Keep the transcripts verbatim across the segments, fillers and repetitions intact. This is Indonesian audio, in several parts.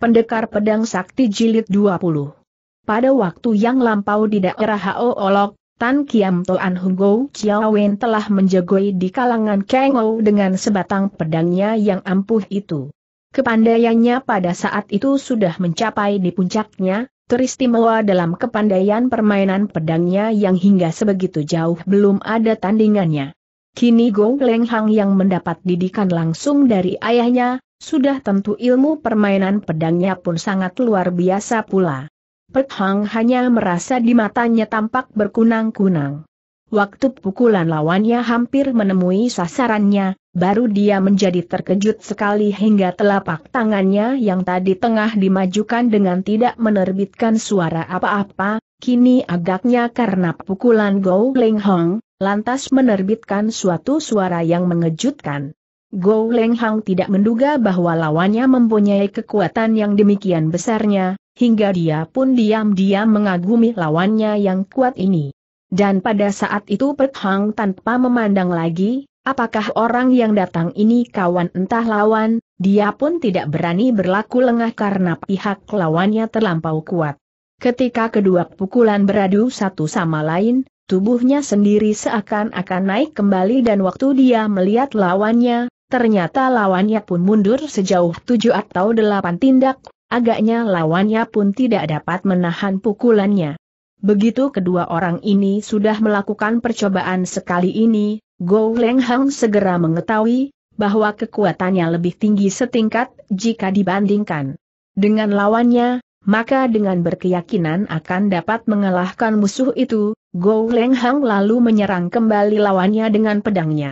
Pendekar Pedang Sakti Jilid dua puluh. Pada waktu yang lampau di daerah Haolok, Tan Kiam Toan Hung Gou Chiao Win telah menjagoi di kalangan Kengou dengan sebatang pedangnya yang ampuh itu. Kepandaiannya pada saat itu sudah mencapai di puncaknya, teristimewa dalam kepandaian permainan pedangnya yang hingga sebegitu jauh belum ada tandingannya. Kini Gou Leng Hang yang mendapat didikan langsung dari ayahnya, sudah tentu ilmu permainan pedangnya pun sangat luar biasa pula. Pek Hong hanya merasa di matanya tampak berkunang-kunang. Waktu pukulan lawannya hampir menemui sasarannya, baru dia menjadi terkejut sekali hingga telapak tangannya yang tadi tengah dimajukan dengan tidak menerbitkan suara apa-apa, kini agaknya karena pukulan Gou Leng Hang, lantas menerbitkan suatu suara yang mengejutkan. Gou Leng Hang tidak menduga bahwa lawannya mempunyai kekuatan yang demikian besarnya, hingga dia pun diam-diam mengagumi lawannya yang kuat ini. Dan pada saat itu Pek Hong tanpa memandang lagi, apakah orang yang datang ini kawan entah lawan, dia pun tidak berani berlaku lengah karena pihak lawannya terlampau kuat. Ketika kedua pukulan beradu satu sama lain, tubuhnya sendiri seakan-akan naik kembali dan waktu dia melihat lawannya, ternyata lawannya pun mundur sejauh tujuh atau delapan tindak, agaknya lawannya pun tidak dapat menahan pukulannya. Begitu kedua orang ini sudah melakukan percobaan sekali ini, Gou Leng Hang segera mengetahui bahwa kekuatannya lebih tinggi setingkat jika dibandingkan dengan lawannya, maka dengan berkeyakinan akan dapat mengalahkan musuh itu, Gou Leng Hang lalu menyerang kembali lawannya dengan pedangnya.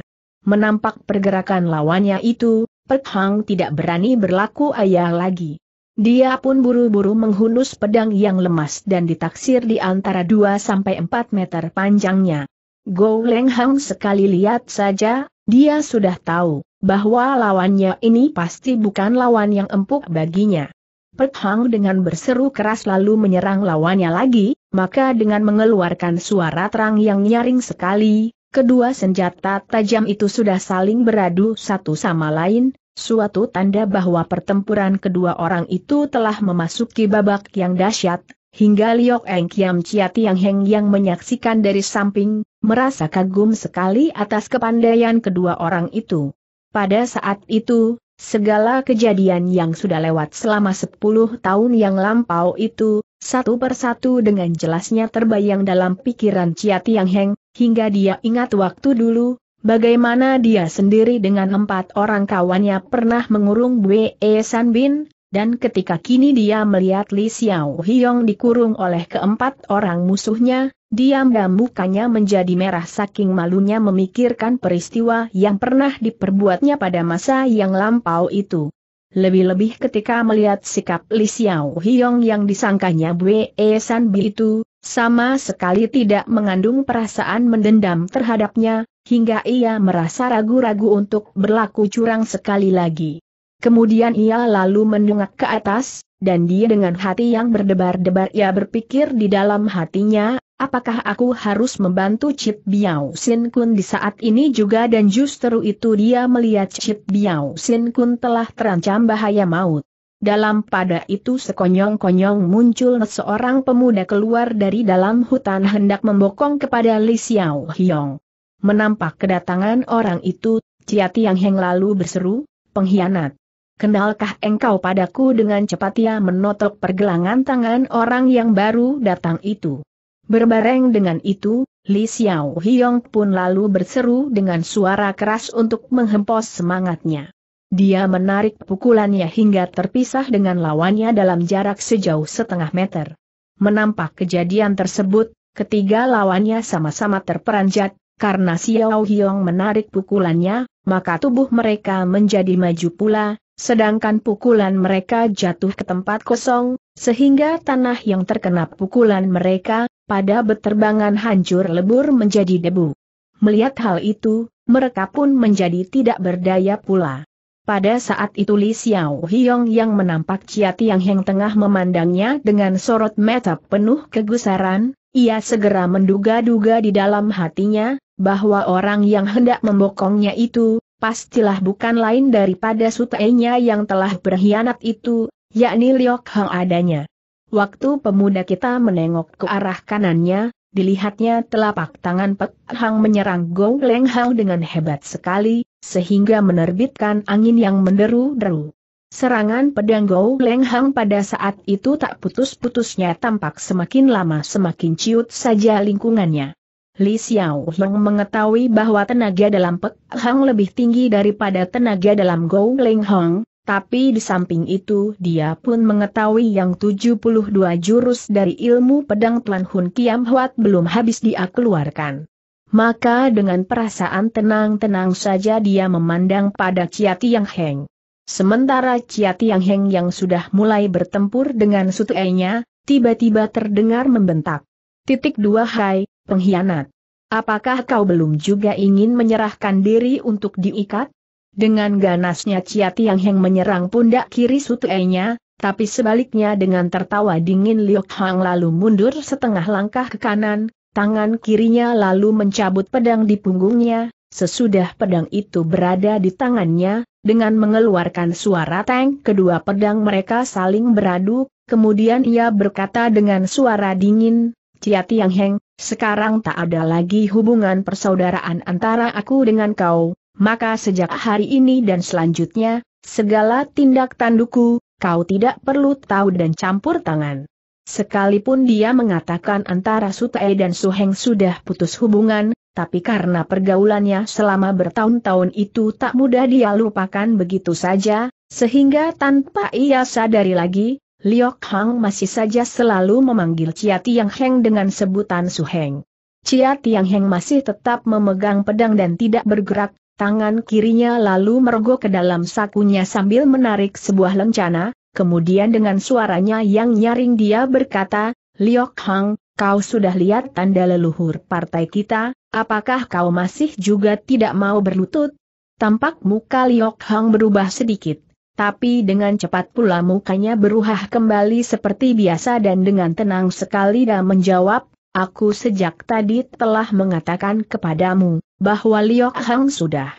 Menampak pergerakan lawannya itu, Pek Hong tidak berani berlaku ayah lagi. Dia pun buru-buru menghunus pedang yang lemas dan ditaksir di antara dua sampai empat meter panjangnya. Gou Leng Hang sekali lihat saja, dia sudah tahu bahwa lawannya ini pasti bukan lawan yang empuk baginya. Pek Hong dengan berseru keras lalu menyerang lawannya lagi, maka dengan mengeluarkan suara terang yang nyaring sekali, kedua senjata tajam itu sudah saling beradu satu sama lain, suatu tanda bahwa pertempuran kedua orang itu telah memasuki babak yang dahsyat, hingga Liok Engkiam Cia Tiang Heng yang menyaksikan dari samping, merasa kagum sekali atas kepandaian kedua orang itu. Pada saat itu, segala kejadian yang sudah lewat selama sepuluh tahun yang lampau itu, satu persatu dengan jelasnya terbayang dalam pikiran Cia Tiang Heng, hingga dia ingat waktu dulu, bagaimana dia sendiri dengan empat orang kawannya pernah mengurung Bwe San Bin, dan ketika kini dia melihat Li Xiao Hiong dikurung oleh keempat orang musuhnya, diam dan mukanya menjadi merah saking malunya memikirkan peristiwa yang pernah diperbuatnya pada masa yang lampau itu. Lebih-lebih ketika melihat sikap Li Xiao Hiong yang disangkanya Bwe San Bin itu, sama sekali tidak mengandung perasaan mendendam terhadapnya, hingga ia merasa ragu-ragu untuk berlaku curang sekali lagi. Kemudian ia lalu mendongak ke atas, dan dia dengan hati yang berdebar-debar ia berpikir di dalam hatinya, apakah aku harus membantu Chit Biao Sin Kun di saat ini juga, dan justru itu dia melihat Chit Biao Sin Kun telah terancam bahaya maut. Dalam pada itu sekonyong-konyong muncul seorang pemuda keluar dari dalam hutan hendak membokong kepada Li Xiao Hiong. Menampak kedatangan orang itu, Cia Tiang Heng lalu berseru, "Pengkhianat! Kenalkah engkau padaku?" Dengan cepat ia menotok pergelangan tangan orang yang baru datang itu. Berbareng dengan itu, Li Xiao Hiong pun lalu berseru dengan suara keras untuk menghempos semangatnya. Dia menarik pukulannya hingga terpisah dengan lawannya dalam jarak sejauh setengah meter. Menampak kejadian tersebut, ketiga lawannya sama-sama terperanjat, karena Xiao Hiong menarik pukulannya, maka tubuh mereka menjadi maju pula, sedangkan pukulan mereka jatuh ke tempat kosong, sehingga tanah yang terkena pukulan mereka, pada beterbangan hancur lebur menjadi debu. Melihat hal itu, mereka pun menjadi tidak berdaya pula. Pada saat itu Li Xiao Hiong yang menampak Cia Tiang Heng tengah memandangnya dengan sorot mata penuh kegusaran, ia segera menduga-duga di dalam hatinya, bahwa orang yang hendak membokongnya itu, pastilah bukan lain daripada sutenya yang telah berkhianat itu, yakni Liok Hang adanya. Waktu pemuda kita menengok ke arah kanannya, dilihatnya telapak tangan Pek Hang menyerang Gou Leng Hang dengan hebat sekali, sehingga menerbitkan angin yang menderu-deru. Serangan pedang Gou Leng Hang pada saat itu tak putus-putusnya tampak semakin lama semakin ciut saja lingkungannya. Li Xiao Hiong mengetahui bahwa tenaga dalam Pek Hang lebih tinggi daripada tenaga dalam Gou Leng Hang. Tapi di samping itu dia pun mengetahui yang tujuh puluh dua jurus dari ilmu pedang Tianhun Kiam Huat belum habis dia keluarkan. Maka dengan perasaan tenang-tenang saja dia memandang pada Cia Tiang Heng. Sementara Cia Tiang Heng yang sudah mulai bertempur dengan sutuenya, tiba-tiba terdengar membentak. Titik dua hai, pengkhianat. Apakah kau belum juga ingin menyerahkan diri untuk diikat? Dengan ganasnya Cia Tiang Heng menyerang pundak kiri sutuenya, tapi sebaliknya dengan tertawa dingin Liok Hang lalu mundur setengah langkah ke kanan, tangan kirinya lalu mencabut pedang di punggungnya, sesudah pedang itu berada di tangannya, dengan mengeluarkan suara teng kedua pedang mereka saling beradu, kemudian ia berkata dengan suara dingin, Cia Tiang Heng, sekarang tak ada lagi hubungan persaudaraan antara aku dengan kau. Maka sejak hari ini dan selanjutnya, segala tindak tandukku, kau tidak perlu tahu dan campur tangan. Sekalipun dia mengatakan antara Sutae dan So Heng sudah putus hubungan, tapi karena pergaulannya selama bertahun-tahun itu tak mudah dia lupakan begitu saja, sehingga tanpa ia sadari lagi, Liok Hang masih saja selalu memanggil Cia Tiang Heng dengan sebutan So Heng. Cia Tiang Heng masih tetap memegang pedang dan tidak bergerak. Tangan kirinya lalu merogoh ke dalam sakunya sambil menarik sebuah lencana, kemudian dengan suaranya yang nyaring dia berkata, Liok Hang, kau sudah lihat tanda leluhur partai kita, apakah kau masih juga tidak mau berlutut? Tampak muka Liok Hang berubah sedikit, tapi dengan cepat pula mukanya berubah kembali seperti biasa dan dengan tenang sekali dia menjawab, aku sejak tadi telah mengatakan kepadamu bahwa Liok Hang sudah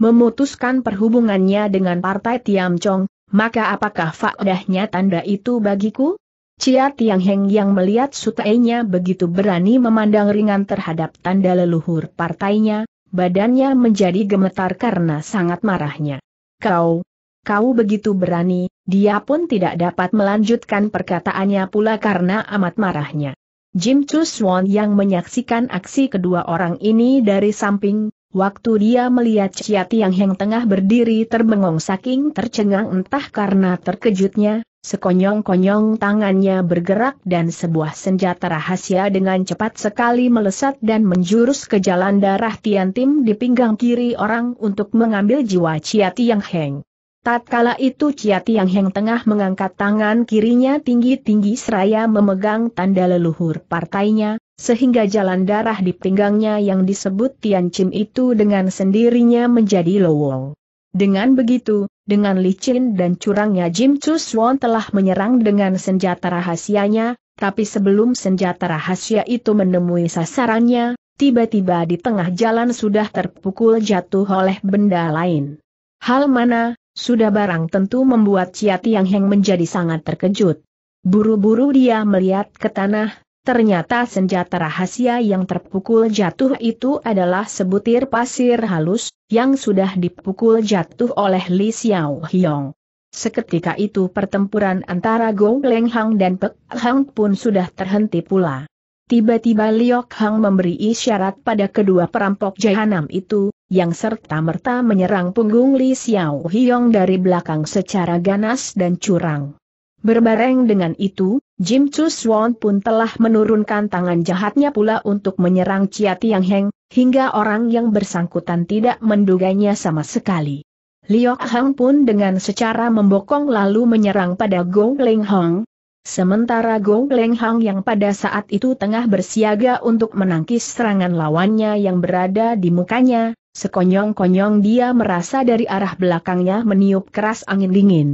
memutuskan perhubungannya dengan Partai Tiam Chong, maka apakah faedahnya tanda itu bagiku? Cia Tiang Heng yang melihat sutainya begitu berani memandang ringan terhadap tanda leluhur partainya, badannya menjadi gemetar karena sangat marahnya. Kau, kau begitu berani, dia pun tidak dapat melanjutkan perkataannya pula karena amat marahnya. Jim Chu Swan yang menyaksikan aksi kedua orang ini dari samping, waktu dia melihat Cia Tiang Heng tengah berdiri terbengong saking tercengang entah karena terkejutnya, sekonyong-konyong tangannya bergerak dan sebuah senjata rahasia dengan cepat sekali melesat dan menjurus ke jalan darah Tiantim di pinggang kiri orang untuk mengambil jiwa Cia Tiang Heng. Tatkala itu Cia Tiang Heng tengah mengangkat tangan kirinya tinggi-tinggi seraya memegang tanda leluhur partainya, sehingga jalan darah di pinggangnya yang disebut Tian Chim itu dengan sendirinya menjadi lowong. Dengan begitu, dengan licin dan curangnya Jim Chu Swan telah menyerang dengan senjata rahasianya, tapi sebelum senjata rahasia itu menemui sasarannya, tiba-tiba di tengah jalan sudah terpukul jatuh oleh benda lain. Hal mana? Sudah barang tentu membuat Cia Tiang Heng menjadi sangat terkejut. Buru-buru dia melihat ke tanah, ternyata senjata rahasia yang terpukul jatuh itu adalah sebutir pasir halus, yang sudah dipukul jatuh oleh Li Xiao Hiong. Seketika itu pertempuran antara Gou Leng Hang dan Pek Hang pun sudah terhenti pula. Tiba-tiba Liok Hang memberi isyarat pada kedua perampok jahanam itu, yang serta-merta menyerang punggung Li Xiao Hiong dari belakang secara ganas dan curang. Berbareng dengan itu, Jim Chu Swan pun telah menurunkan tangan jahatnya pula untuk menyerang Cia Tiang Heng, hingga orang yang bersangkutan tidak menduganya sama sekali. Liok Hang pun dengan secara membokong lalu menyerang pada Gou Leng Hang. Sementara Gou Leng Hang yang pada saat itu tengah bersiaga untuk menangkis serangan lawannya yang berada di mukanya, sekonyong-konyong dia merasa dari arah belakangnya meniup keras angin dingin.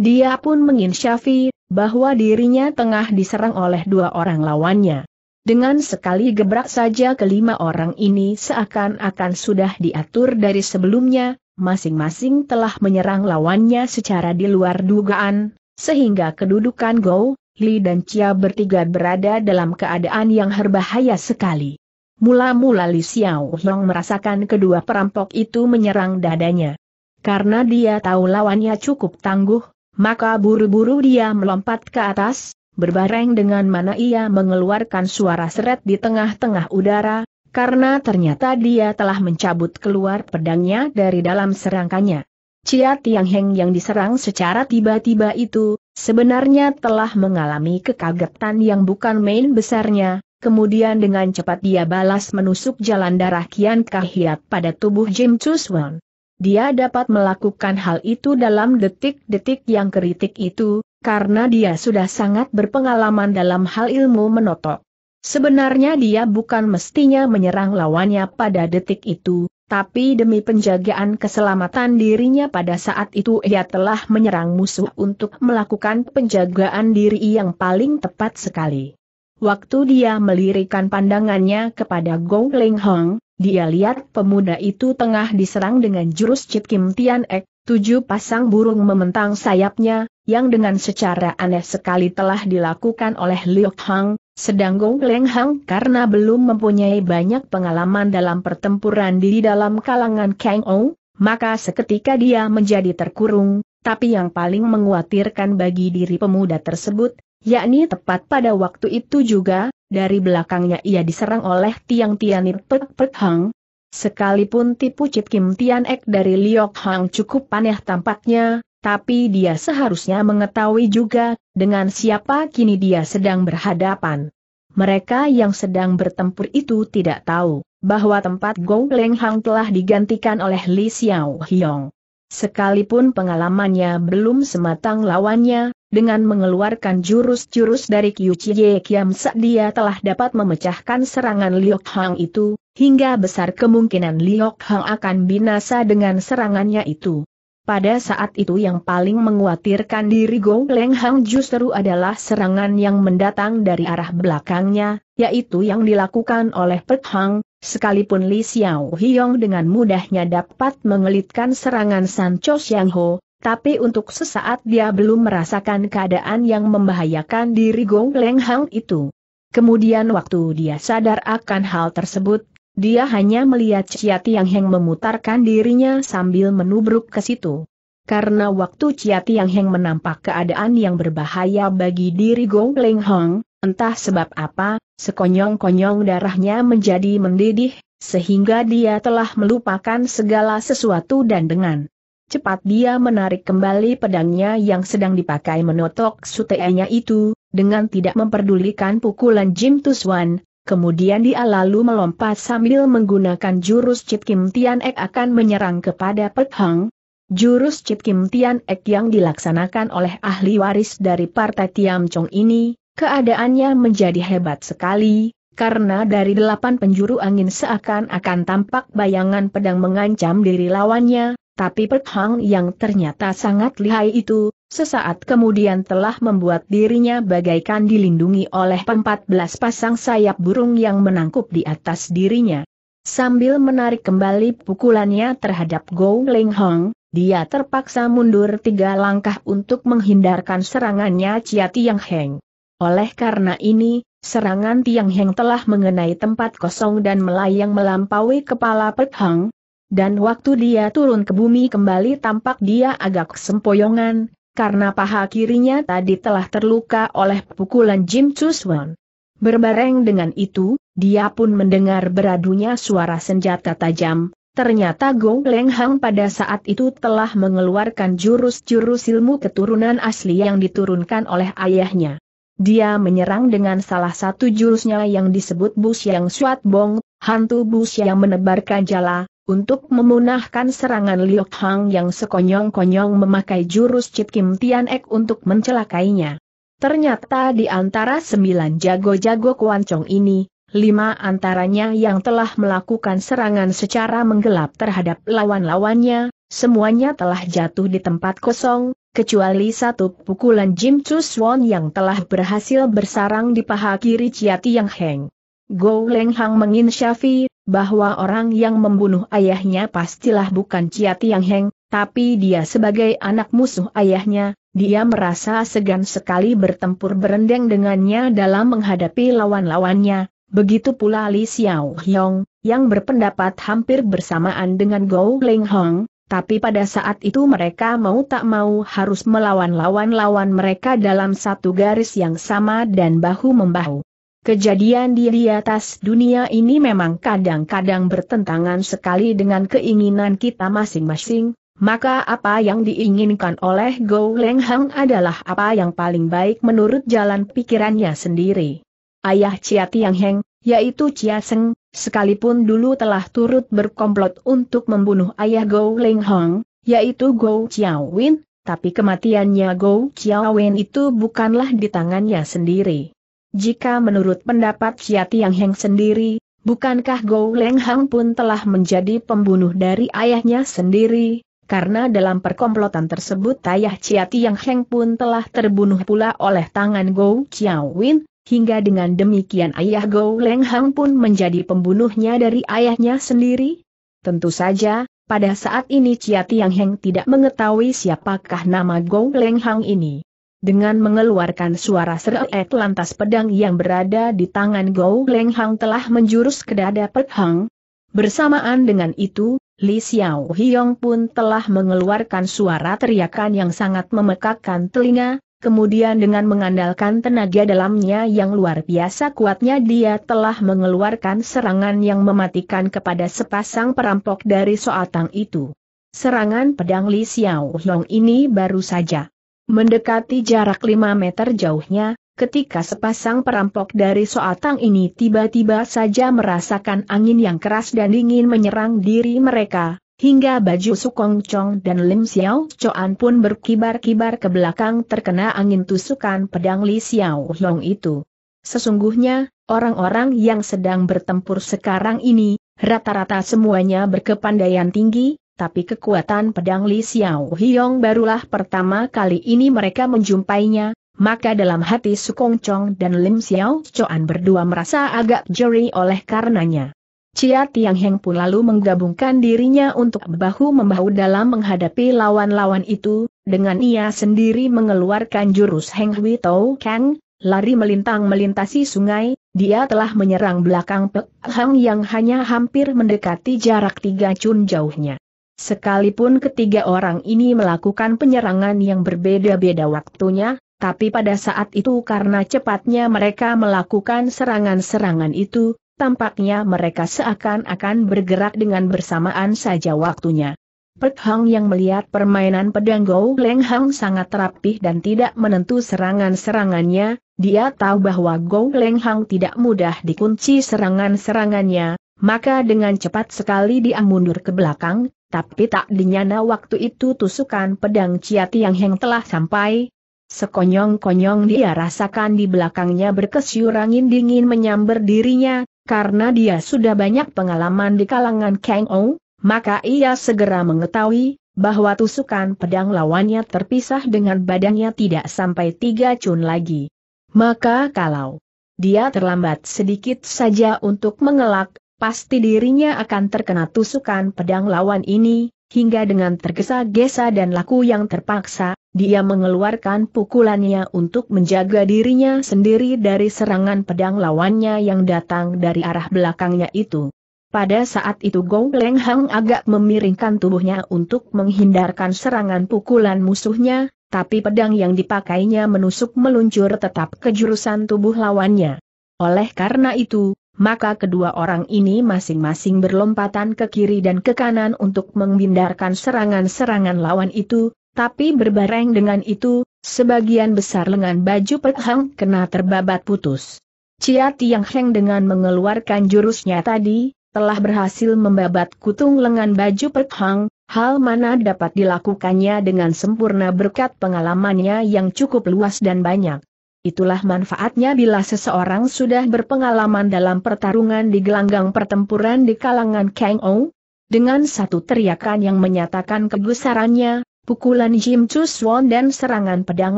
Dia pun menginsyafi bahwa dirinya tengah diserang oleh dua orang lawannya. Dengan sekali gebrak saja kelima orang ini seakan-akan sudah diatur dari sebelumnya, masing-masing telah menyerang lawannya secara di luar dugaan. Sehingga kedudukan Gou, Li dan Chia bertiga berada dalam keadaan yang berbahaya sekali. Mula-mula Li Xiao Hiong merasakan kedua perampok itu menyerang dadanya. Karena dia tahu lawannya cukup tangguh, maka buru-buru dia melompat ke atas, berbareng dengan mana ia mengeluarkan suara seret di tengah-tengah udara, karena ternyata dia telah mencabut keluar pedangnya dari dalam serangkanya. Cia Tiang Heng yang diserang secara tiba-tiba itu, sebenarnya telah mengalami kekagetan yang bukan main besarnya, kemudian dengan cepat dia balas menusuk jalan darah kian kahiyat pada tubuh Jim Chu Swan. Dia dapat melakukan hal itu dalam detik-detik yang kritik itu, karena dia sudah sangat berpengalaman dalam hal ilmu menotok. Sebenarnya dia bukan mestinya menyerang lawannya pada detik itu, tapi demi penjagaan keselamatan dirinya pada saat itu ia telah menyerang musuh untuk melakukan penjagaan diri yang paling tepat sekali. Waktu dia melirikkan pandangannya kepada Gou Leng Hang, dia lihat pemuda itu tengah diserang dengan jurus Chit Kim Tian Ek, tujuh pasang burung mementang sayapnya, yang dengan secara aneh sekali telah dilakukan oleh Liok Hang, sedang Gou Leng Hang karena belum mempunyai banyak pengalaman dalam pertempuran di dalam kalangan Kengou, maka seketika dia menjadi terkurung, tapi yang paling mengkhawatirkan bagi diri pemuda tersebut, yakni tepat pada waktu itu juga, dari belakangnya ia diserang oleh Tiang Tianit Pek Pek Hong. Sekalipun tipu Chip Kim Tian Ek dari Liok Hang cukup aneh tampaknya, tapi dia seharusnya mengetahui juga, dengan siapa kini dia sedang berhadapan. Mereka yang sedang bertempur itu tidak tahu, bahwa tempat Gou Leng Hang telah digantikan oleh Li Xiao Hiong. Sekalipun pengalamannya belum sematang lawannya, dengan mengeluarkan jurus-jurus dari Kyu Chi Kiamsa dia telah dapat memecahkan serangan Liok Hang itu, hingga besar kemungkinan Liok Hang akan binasa dengan serangannya itu. Pada saat itu yang paling mengkhawatirkan diri Gou Leng Hang justru adalah serangan yang mendatang dari arah belakangnya, yaitu yang dilakukan oleh Pek Hong, sekalipun Li Xiao Hiong dengan mudahnya dapat mengelitkan serangan Sancho Xiangho. Tapi untuk sesaat dia belum merasakan keadaan yang membahayakan diri Gou Leng Hang itu. Kemudian waktu dia sadar akan hal tersebut, dia hanya melihat Cia Tiang Heng memutarkan dirinya sambil menubruk ke situ. Karena waktu Cia Tiang Heng menampak keadaan yang berbahaya bagi diri Gou Leng Hang, entah sebab apa, sekonyong-konyong darahnya menjadi mendidih, sehingga dia telah melupakan segala sesuatu dan dengan cepat dia menarik kembali pedangnya yang sedang dipakai menotok sutenya itu, dengan tidak memperdulikan pukulan Jim Chu Swan, kemudian dia lalu melompat sambil menggunakan jurus Chip Kim Tian Ek akan menyerang kepada Pek Hong. Jurus Chip Kim Tian Ek yang dilaksanakan oleh ahli waris dari Partai Tiam Chong ini, keadaannya menjadi hebat sekali, karena dari delapan penjuru angin seakan-akan tampak bayangan pedang mengancam diri lawannya. Tapi Pek Hong yang ternyata sangat lihai itu, sesaat kemudian telah membuat dirinya bagaikan dilindungi oleh empat belas pasang sayap burung yang menangkup di atas dirinya. Sambil menarik kembali pukulannya terhadap Gou Leng Hang, dia terpaksa mundur tiga langkah untuk menghindarkan serangannya Cia Tiang Heng. Oleh karena ini, serangan Tiang Heng telah mengenai tempat kosong dan melayang melampaui kepala Pek Hong. Dan waktu dia turun ke bumi kembali tampak dia agak sempoyongan, karena paha kirinya tadi telah terluka oleh pukulan Jim Chu Swan. Berbareng dengan itu, dia pun mendengar beradunya suara senjata tajam, ternyata Gou Leng Hang pada saat itu telah mengeluarkan jurus-jurus ilmu keturunan asli yang diturunkan oleh ayahnya. Dia menyerang dengan salah satu jurusnya yang disebut Bus Yang Suat Bong, hantu bus yang menebarkan jala, untuk memunahkan serangan Liok Hang yang sekonyong-konyong memakai jurus Chip Kim Tian Ek untuk mencelakainya. Ternyata di antara sembilan jago-jago Kuan Tiong ini, lima antaranya yang telah melakukan serangan secara menggelap terhadap lawan-lawannya, semuanya telah jatuh di tempat kosong, kecuali satu pukulan Jim Chu Swan yang telah berhasil bersarang di paha kiri Cia Tiang Heng. Gou Leng Hang menginsyafi bahwa orang yang membunuh ayahnya pastilah bukan Cia Tiang Heng, Tapi dia sebagai anak musuh ayahnya, dia merasa segan sekali bertempur berendeng dengannya dalam menghadapi lawan-lawannya. Begitu pula Li Xiao Hiong, yang berpendapat hampir bersamaan dengan Gou Leng Hang, tapi pada saat itu mereka mau tak mau harus melawan-lawan lawan mereka dalam satu garis yang sama dan bahu-membahu. Kejadian di atas dunia ini memang kadang-kadang bertentangan sekali dengan keinginan kita masing-masing. Maka apa yang diinginkan oleh Gou Leng Hang adalah apa yang paling baik menurut jalan pikirannya sendiri. Ayah Cia Tiang Heng, yaitu Chia Seng, sekalipun dulu telah turut berkomplot untuk membunuh ayah Gou Leng Hang, yaitu Gou Chiao Win, tapi kematiannya Gou Chiao Win itu bukanlah di tangannya sendiri. Jika menurut pendapat Cia Tiang Heng sendiri, bukankah Gou Leng Hang pun telah menjadi pembunuh dari ayahnya sendiri? Karena dalam perkomplotan tersebut ayah Cia Tiang Heng pun telah terbunuh pula oleh tangan Gou Chiao Win, hingga dengan demikian ayah Gou Leng Hang pun menjadi pembunuhnya dari ayahnya sendiri. Tentu saja, pada saat ini Cia Tiang Heng tidak mengetahui siapakah nama Gou Leng Hang ini. Dengan mengeluarkan suara sereet lantas pedang yang berada di tangan Gou Leng Hang telah menjurus ke dada Pek Hong. Bersamaan dengan itu, Li Xiao Hiong pun telah mengeluarkan suara teriakan yang sangat memekakkan telinga, kemudian dengan mengandalkan tenaga dalamnya yang luar biasa kuatnya dia telah mengeluarkan serangan yang mematikan kepada sepasang perampok dari Soatang itu. Serangan pedang Li Xiao Hiong ini baru saja mendekati jarak lima meter jauhnya, ketika sepasang perampok dari Soatang ini tiba-tiba saja merasakan angin yang keras dan dingin menyerang diri mereka, hingga baju Sukong Chong dan Lim Xiao Chuan pun berkibar-kibar ke belakang terkena angin tusukan pedang Li Xiao Hiong itu. Sesungguhnya, orang-orang yang sedang bertempur sekarang ini, rata-rata semuanya berkepandaian tinggi, tapi kekuatan pedang Li Xiao Hiong barulah pertama kali ini mereka menjumpainya. Maka dalam hati Sukong Chong dan Lim Xiao Chuan berdua merasa agak jeri oleh karenanya. Cia Tiang Heng pun lalu menggabungkan dirinya untuk bahu-membahu dalam menghadapi lawan-lawan itu, dengan ia sendiri mengeluarkan jurus Heng Hwi Tau Kang, lari melintang melintasi sungai. Dia telah menyerang belakang Pek Hang yang hanya hampir mendekati jarak tiga cun jauhnya. Sekalipun ketiga orang ini melakukan penyerangan yang berbeda-beda waktunya, tapi pada saat itu karena cepatnya mereka melakukan serangan-serangan itu, tampaknya mereka seakan-akan bergerak dengan bersamaan saja waktunya. Pek Hong yang melihat permainan pedang Gou Leng Hang sangat rapih dan tidak menentu serangan-serangannya, dia tahu bahwa Gou Leng Hang tidak mudah dikunci serangan-serangannya, maka dengan cepat sekali dia mundur ke belakang, tapi tak dinyana waktu itu tusukan pedang Cia Tiang Heng telah sampai. Sekonyong-konyong dia rasakan di belakangnya berkesyur angin dingin menyambar dirinya, karena dia sudah banyak pengalaman di kalangan Kengou, maka ia segera mengetahui bahwa tusukan pedang lawannya terpisah dengan badannya tidak sampai tiga cun lagi. Maka kalau dia terlambat sedikit saja untuk mengelak, pasti dirinya akan terkena tusukan pedang lawan ini, hingga dengan tergesa-gesa dan laku yang terpaksa, dia mengeluarkan pukulannya untuk menjaga dirinya sendiri dari serangan pedang lawannya yang datang dari arah belakangnya itu. Pada saat itu Gou Leng Hang agak memiringkan tubuhnya untuk menghindarkan serangan pukulan musuhnya, tapi pedang yang dipakainya menusuk meluncur tetap ke jurusan tubuh lawannya. Oleh karena itu, maka kedua orang ini masing-masing berlompatan ke kiri dan ke kanan untuk menghindarkan serangan-serangan lawan itu. Tapi berbareng dengan itu, sebagian besar lengan baju Pek Hang kena terbabat putus. Cia Tiang Heng dengan mengeluarkan jurusnya tadi, telah berhasil membabat kutung lengan baju Pek Hang, hal mana dapat dilakukannya dengan sempurna berkat pengalamannya yang cukup luas dan banyak. Itulah manfaatnya bila seseorang sudah berpengalaman dalam pertarungan di gelanggang pertempuran di kalangan Kengou. Dengan satu teriakan yang menyatakan kegusarannya, pukulan Jim Chu Swan dan serangan pedang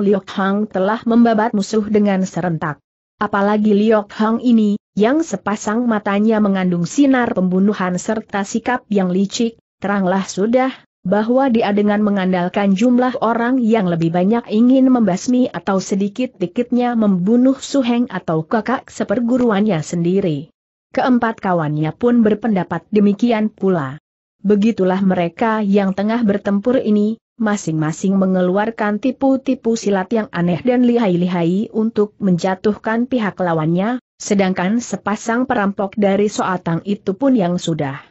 Liok Hang telah membabat musuh dengan serentak. Apalagi Liok Hang ini, yang sepasang matanya mengandung sinar pembunuhan serta sikap yang licik, teranglah sudah, bahwa dia dengan mengandalkan jumlah orang yang lebih banyak ingin membasmi atau sedikit-dikitnya membunuh Soe Heng atau kakak seperguruannya sendiri. Keempat kawannya pun berpendapat demikian pula. Begitulah mereka yang tengah bertempur ini, masing-masing mengeluarkan tipu-tipu silat yang aneh dan lihai-lihai untuk menjatuhkan pihak lawannya, sedangkan sepasang perampok dari Soatang itu pun yang sudah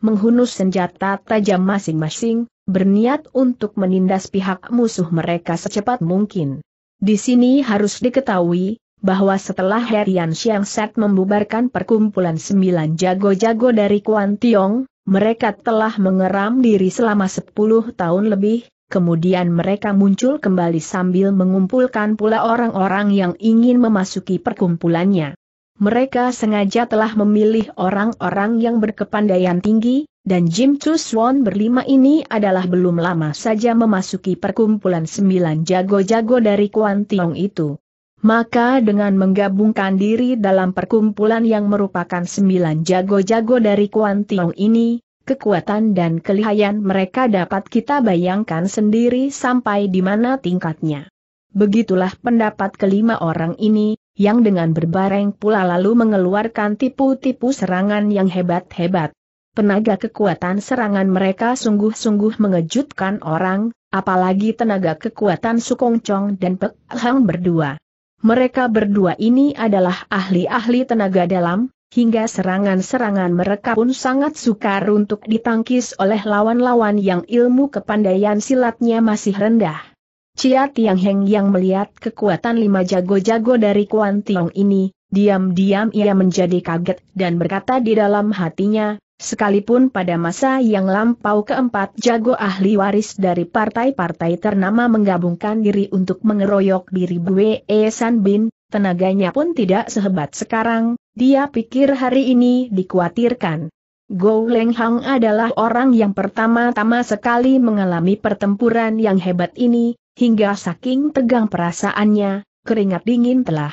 menghunus senjata tajam masing-masing, berniat untuk menindas pihak musuh mereka secepat mungkin. Di sini harus diketahui, bahwa setelah Herian Xiangset membubarkan perkumpulan sembilan jago-jago dari Kuan Tiong, mereka telah mengeram diri selama sepuluh tahun lebih, kemudian mereka muncul kembali sambil mengumpulkan pula orang-orang yang ingin memasuki perkumpulannya. Mereka sengaja telah memilih orang-orang yang berkepandaian tinggi, dan Jim Chu Swan berlima ini adalah belum lama saja memasuki perkumpulan sembilan jago-jago dari Kuan Tiong itu. Maka dengan menggabungkan diri dalam perkumpulan yang merupakan sembilan jago-jago dari Kuan Tiong ini, kekuatan dan kelihayan mereka dapat kita bayangkan sendiri sampai di mana tingkatnya. Begitulah pendapat kelima orang ini, yang dengan berbareng pula lalu mengeluarkan tipu-tipu serangan yang hebat-hebat. Tenaga kekuatan serangan mereka sungguh-sungguh mengejutkan orang, apalagi tenaga kekuatan Sukong Chong dan Pek Hong berdua. Mereka berdua ini adalah ahli-ahli tenaga dalam, hingga serangan-serangan mereka pun sangat sukar untuk ditangkis oleh lawan-lawan yang ilmu kepandaian silatnya masih rendah. Cia Tiang Heng yang melihat kekuatan lima jago-jago dari Kuan Tiong ini, diam-diam ia menjadi kaget dan berkata di dalam hatinya, sekalipun pada masa yang lampau keempat jago ahli waris dari partai-partai ternama menggabungkan diri untuk mengeroyok diri Bwe San Bin, tenaganya pun tidak sehebat sekarang, dia pikir hari ini dikhawatirkan. Gou Leng Hang adalah orang yang pertama-tama sekali mengalami pertempuran yang hebat ini, hingga saking tegang perasaannya, keringat dingin telah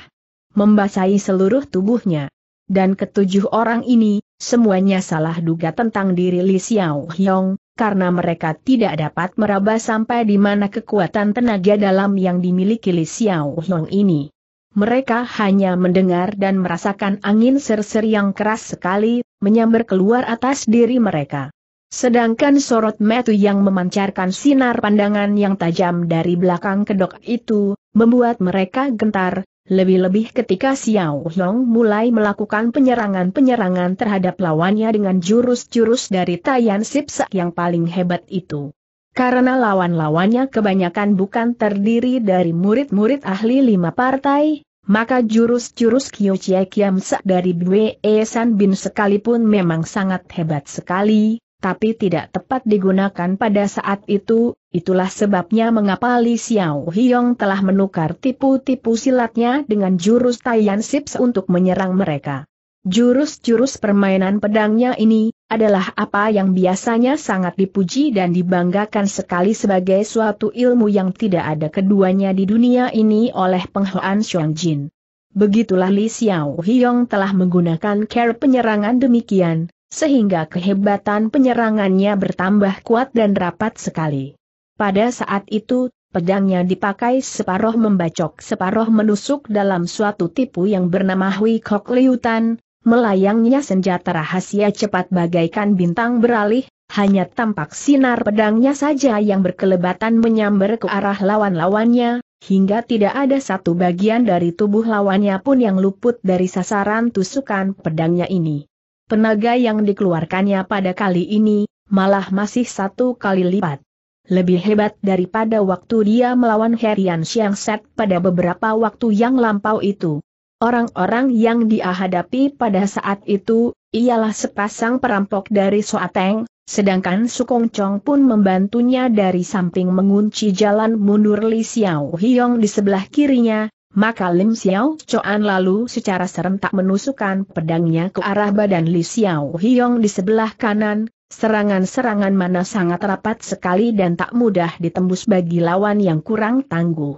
membasahi seluruh tubuhnya. Dan ketujuh orang ini, semuanya salah duga tentang diri Li Xiao Hiong, karena mereka tidak dapat meraba sampai di mana kekuatan tenaga dalam yang dimiliki Li Xiao Hiong ini. Mereka hanya mendengar dan merasakan angin serser yang keras sekali menyambar keluar atas diri mereka. Sedangkan sorot mata yang memancarkan sinar pandangan yang tajam dari belakang kedok itu, membuat mereka gentar, lebih-lebih ketika Xiao Hiong mulai melakukan penyerangan-penyerangan terhadap lawannya dengan jurus-jurus dari Tayan Sipsak yang paling hebat itu. Karena lawan-lawannya kebanyakan bukan terdiri dari murid-murid ahli lima partai, maka jurus-jurus Kyu Chi Kiamsa dari Bwe San Bin sekalipun memang sangat hebat sekali, tapi tidak tepat digunakan pada saat itu. Itulah sebabnya mengapa Li Xiao Hiong telah menukar tipu-tipu silatnya dengan jurus Tayan Sips untuk menyerang mereka. Jurus-jurus permainan pedangnya ini adalah apa yang biasanya sangat dipuji dan dibanggakan sekali sebagai suatu ilmu yang tidak ada keduanya di dunia ini oleh Peng Huan Xuan Jin. Begitulah Li Xiao Hiong telah menggunakan cara penyerangan demikian, sehingga kehebatan penyerangannya bertambah kuat dan rapat sekali. Pada saat itu, pedangnya dipakai separuh membacok separuh menusuk dalam suatu tipu yang bernama Hui Kok Liutan. Melayangnya senjata rahasia cepat bagaikan bintang beralih, hanya tampak sinar pedangnya saja yang berkelebatan menyambar ke arah lawan-lawannya, hingga tidak ada satu bagian dari tubuh lawannya pun yang luput dari sasaran tusukan pedangnya ini. Tenaga yang dikeluarkannya pada kali ini, malah masih satu kali lipat lebih hebat daripada waktu dia melawan Herian Xiangset pada beberapa waktu yang lampau itu. Orang-orang yang dia hadapi pada saat itu, ialah sepasang perampok dari Soatang, sedangkan Sukong Chong pun membantunya dari samping mengunci jalan mundur Li Xiao Hiong di sebelah kirinya, maka Lim Xiao Chuan lalu secara serentak menusukkan pedangnya ke arah badan Li Xiao Hiong di sebelah kanan, serangan-serangan mana sangat rapat sekali dan tak mudah ditembus bagi lawan yang kurang tangguh.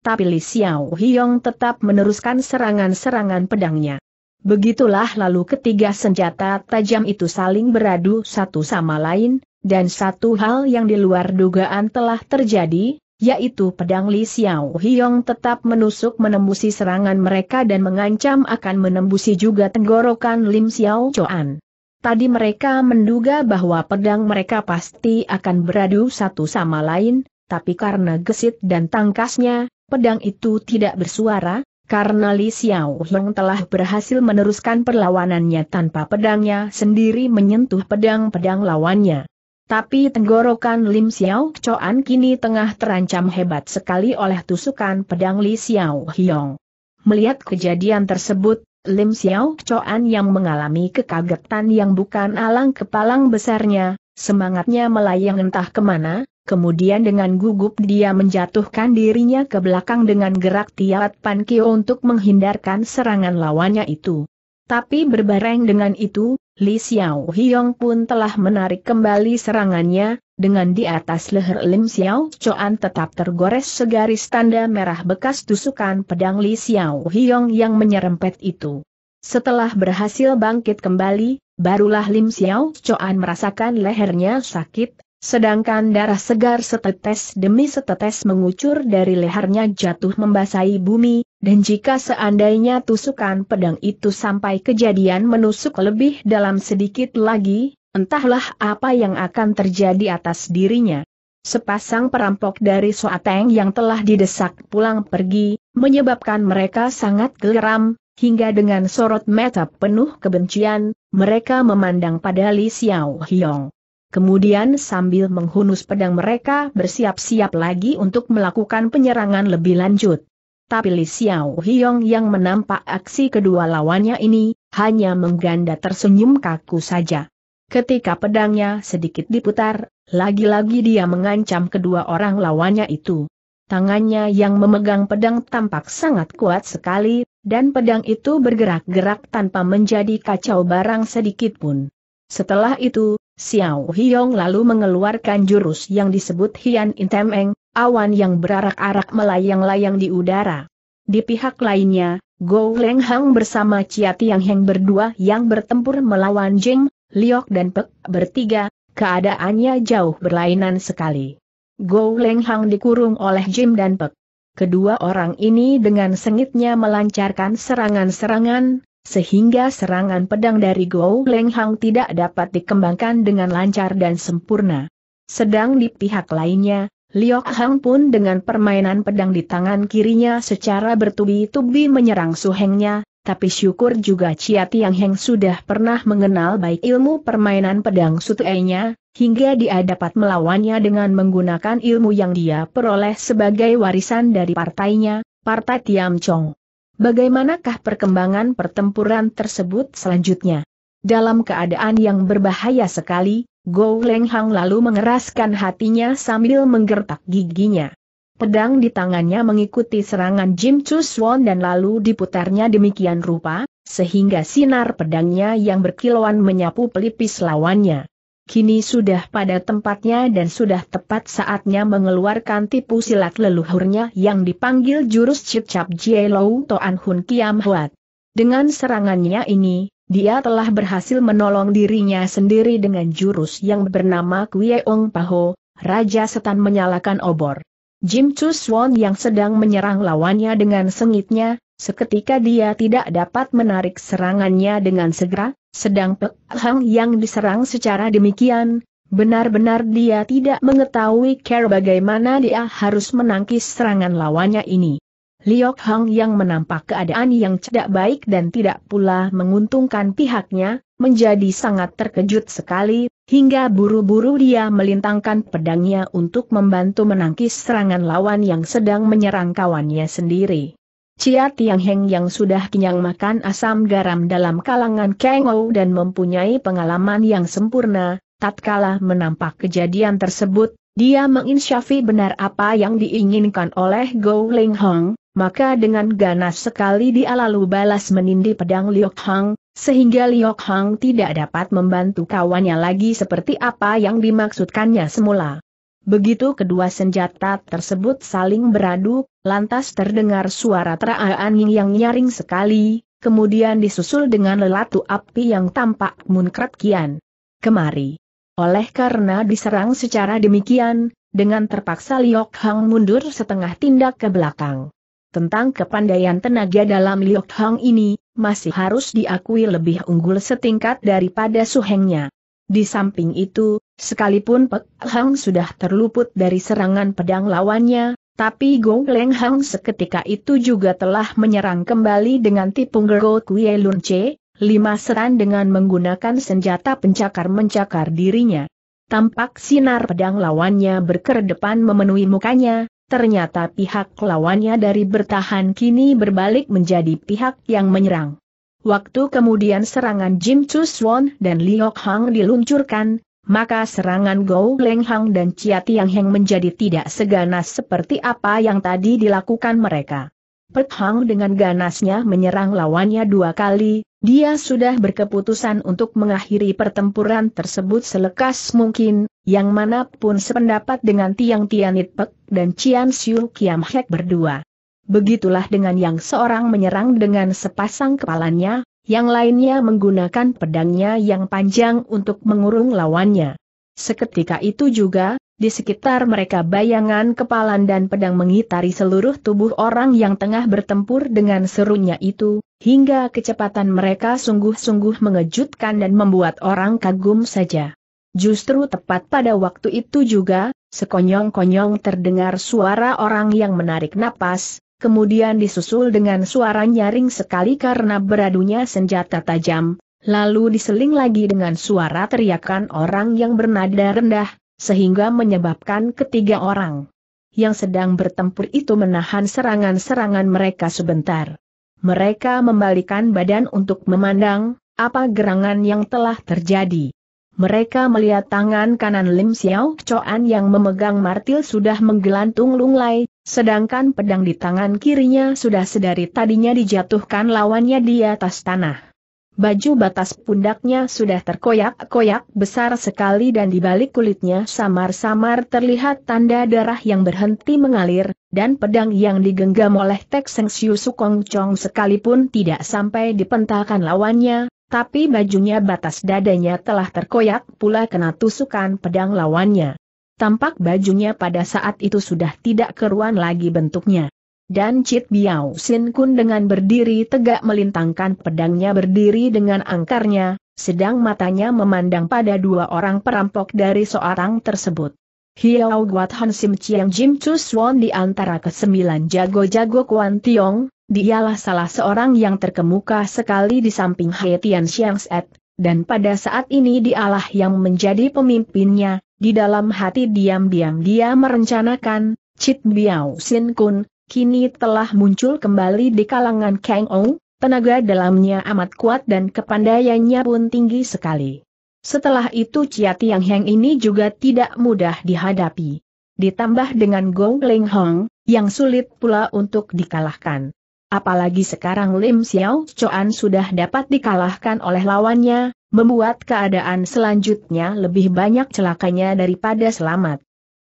Tapi Li Xiao Hiong tetap meneruskan serangan-serangan pedangnya. Begitulah lalu ketiga senjata tajam itu saling beradu satu sama lain, Dan satu hal yang di luar dugaan telah terjadi, yaitu pedang Li Xiao Hiong tetap menusuk menembusi serangan mereka dan mengancam akan menembusi juga tenggorokan Lim Xiao Chuan. Tadi mereka menduga bahwa pedang mereka pasti akan beradu satu sama lain, tapi karena gesit dan tangkasnya, pedang itu tidak bersuara, karena Li Xiao Hiong telah berhasil meneruskan perlawanannya tanpa pedangnya sendiri menyentuh pedang-pedang lawannya. Tapi tenggorokan Lim Xiao Chuan kini tengah terancam hebat sekali oleh tusukan pedang Li Xiao Hiong. Melihat kejadian tersebut, Lim Xiao Chuan yang mengalami kekagetan yang bukan alang kepalang besarnya, semangatnya melayang entah kemana, kemudian dengan gugup dia menjatuhkan dirinya ke belakang dengan gerak tiat pankio untuk menghindarkan serangan lawannya itu. Tapi berbareng dengan itu, Li Xiao Hiong pun telah menarik kembali serangannya, dengan di atas leher Lim Xiao Chuan tetap tergores segaris tanda merah bekas tusukan pedang Li Xiao Hiong yang menyerempet itu. Setelah berhasil bangkit kembali, barulah Lim Xiao Chuan merasakan lehernya sakit, sedangkan darah segar setetes demi setetes mengucur dari lehernya jatuh membasahi bumi, dan jika seandainya tusukan pedang itu sampai kejadian menusuk lebih dalam sedikit lagi, entahlah apa yang akan terjadi atas dirinya. Sepasang perampok dari Soatang yang telah didesak pulang pergi, menyebabkan mereka sangat geram, hingga dengan sorot mata penuh kebencian, mereka memandang pada Li Xiao Hiong. Kemudian sambil menghunus pedang mereka bersiap-siap lagi untuk melakukan penyerangan lebih lanjut. Tapi Li Xiao Hiong yang menampak aksi kedua lawannya ini, hanya mengganda tersenyum kaku saja. Ketika pedangnya sedikit diputar, lagi-lagi dia mengancam kedua orang lawannya itu. Tangannya yang memegang pedang tampak sangat kuat sekali, dan pedang itu bergerak-gerak tanpa menjadi kacau barang sedikit pun. Setelah itu, Xiao Hiong lalu mengeluarkan jurus yang disebut Hian Intemeng, awan yang berarak-arak melayang-layang di udara. Di pihak lainnya, Gou Leng Hang bersama Cia Tiang Heng berdua yang bertempur melawan Jim, Liok dan Pek bertiga, keadaannya jauh berlainan sekali. Gou Leng Hang dikurung oleh Jim dan Pek. Kedua orang ini dengan sengitnya melancarkan serangan-serangan, sehingga serangan pedang dari Gou Leng Hang tidak dapat dikembangkan dengan lancar dan sempurna. Sedang di pihak lainnya, Liok Hang pun dengan permainan pedang di tangan kirinya secara bertubi-tubi menyerang suhengnya. Tapi syukur juga Cia Tiang Heng sudah pernah mengenal baik ilmu permainan pedang sutuenya, hingga dia dapat melawannya dengan menggunakan ilmu yang dia peroleh sebagai warisan dari partainya, Partai Tiam Chong. Bagaimanakah perkembangan pertempuran tersebut selanjutnya? Dalam keadaan yang berbahaya sekali, Gou Leng Hang lalu mengeraskan hatinya sambil menggertak giginya. Pedang di tangannya mengikuti serangan Jim Chu Swan dan lalu diputarnya demikian rupa, sehingga sinar pedangnya yang berkilauan menyapu pelipis lawannya. Kini sudah pada tempatnya dan sudah tepat saatnya mengeluarkan tipu silat leluhurnya yang dipanggil jurus Chip Jie Lou Tianhun Kiam Huat. Dengan serangannya ini, dia telah berhasil menolong dirinya sendiri dengan jurus yang bernama Kueong Paho, Raja Setan Menyalakan Obor. Jim Chu Swan yang sedang menyerang lawannya dengan sengitnya, seketika dia tidak dapat menarik serangannya dengan segera, sedang Pek Hong yang diserang secara demikian, benar-benar dia tidak mengetahui cara bagaimana dia harus menangkis serangan lawannya ini. Liok Hang yang menampak keadaan yang tidak baik dan tidak pula menguntungkan pihaknya, menjadi sangat terkejut sekali, hingga buru-buru dia melintangkan pedangnya untuk membantu menangkis serangan lawan yang sedang menyerang kawannya sendiri. Cia Tiang Heng yang sudah kenyang makan asam garam dalam kalangan Kengou dan mempunyai pengalaman yang sempurna, tatkala menampak kejadian tersebut, dia menginsyafi benar apa yang diinginkan oleh Gou Leng Hang, maka dengan ganas sekali dia lalu balas menindih pedang Liok Hang, sehingga Liok Hang tidak dapat membantu kawannya lagi seperti apa yang dimaksudkannya semula. Begitu kedua senjata tersebut saling beradu, lantas terdengar suara teraan yang nyaring sekali, kemudian disusul dengan lelatu api yang tampak munkrat kian kemari. Oleh karena diserang secara demikian, dengan terpaksa Liok Hang mundur setengah tindak ke belakang. Tentang kepandaian tenaga dalam Liok Hang ini, masih harus diakui lebih unggul setingkat daripada suhengnya. Di samping itu, sekalipun Pek Hang sudah terluput dari serangan pedang lawannya, tapi Gou Leng Hang seketika itu juga telah menyerang kembali dengan tipung Gergo Kue Lun Che, lima seran dengan menggunakan senjata pencakar mencakar dirinya. Tampak sinar pedang lawannya berkerdepan memenuhi mukanya, ternyata pihak lawannya dari bertahan kini berbalik menjadi pihak yang menyerang. Waktu kemudian serangan Jim Chu Swan dan Liok Hang diluncurkan, maka serangan Gou Leng Hang dan Cia Tiang Heng menjadi tidak seganas seperti apa yang tadi dilakukan mereka. Pek Hang dengan ganasnya menyerang lawannya dua kali. Dia sudah berkeputusan untuk mengakhiri pertempuran tersebut selekas mungkin, yang mana pun sependapat dengan Tiang Tianit Pek dan Cian Siu Kiam Hek berdua. Begitulah dengan yang seorang menyerang dengan sepasang kepalanya, yang lainnya menggunakan pedangnya yang panjang untuk mengurung lawannya. Seketika itu juga, di sekitar mereka bayangan kepalan dan pedang mengitari seluruh tubuh orang yang tengah bertempur dengan serunya itu. Hingga kecepatan mereka sungguh-sungguh mengejutkan dan membuat orang kagum saja. Justru tepat pada waktu itu juga, sekonyong-konyong terdengar suara orang yang menarik napas, kemudian disusul dengan suara nyaring sekali karena beradunya senjata tajam, lalu diseling lagi dengan suara teriakan orang yang bernada rendah, sehingga menyebabkan ketiga orang yang sedang bertempur itu menahan serangan-serangan mereka sebentar. Mereka membalikan badan untuk memandang, apa gerangan yang telah terjadi. Mereka melihat tangan kanan Lim Xiao Chuan yang memegang martil sudah menggelantung lunglai, sedangkan pedang di tangan kirinya sudah sedari tadinya dijatuhkan lawannya di atas tanah. Baju batas pundaknya sudah terkoyak-koyak besar sekali dan di balik kulitnya samar-samar terlihat tanda darah yang berhenti mengalir, dan pedang yang digenggam oleh Tek Seng Siu Sukong Chong sekalipun tidak sampai dipentahkan lawannya, tapi bajunya batas dadanya telah terkoyak pula kena tusukan pedang lawannya. Tampak bajunya pada saat itu sudah tidak keruan lagi bentuknya. Dan Chit Biao Sin Kun dengan berdiri tegak melintangkan pedangnya berdiri dengan angkarnya, sedang matanya memandang pada dua orang perampok dari Soatang tersebut. Xiao Guat Han Sim Chiang Jim Chu Swan di antara kesembilan jago-jago Kuan Tiong, dialah salah seorang yang terkemuka sekali di samping Herian Xiangset, dan pada saat ini dialah yang menjadi pemimpinnya. Di dalam hati diam-diam dia merencanakan, Chit Biao Sin Kun kini telah muncul kembali di kalangan Kengou, tenaga dalamnya amat kuat dan kepandaiannya pun tinggi sekali. Setelah itu Cia Tiang Heng ini juga tidak mudah dihadapi. Ditambah dengan Gou Leng Hang, yang sulit pula untuk dikalahkan. Apalagi sekarang Lim Xiao Chuan sudah dapat dikalahkan oleh lawannya, membuat keadaan selanjutnya lebih banyak celakanya daripada selamat.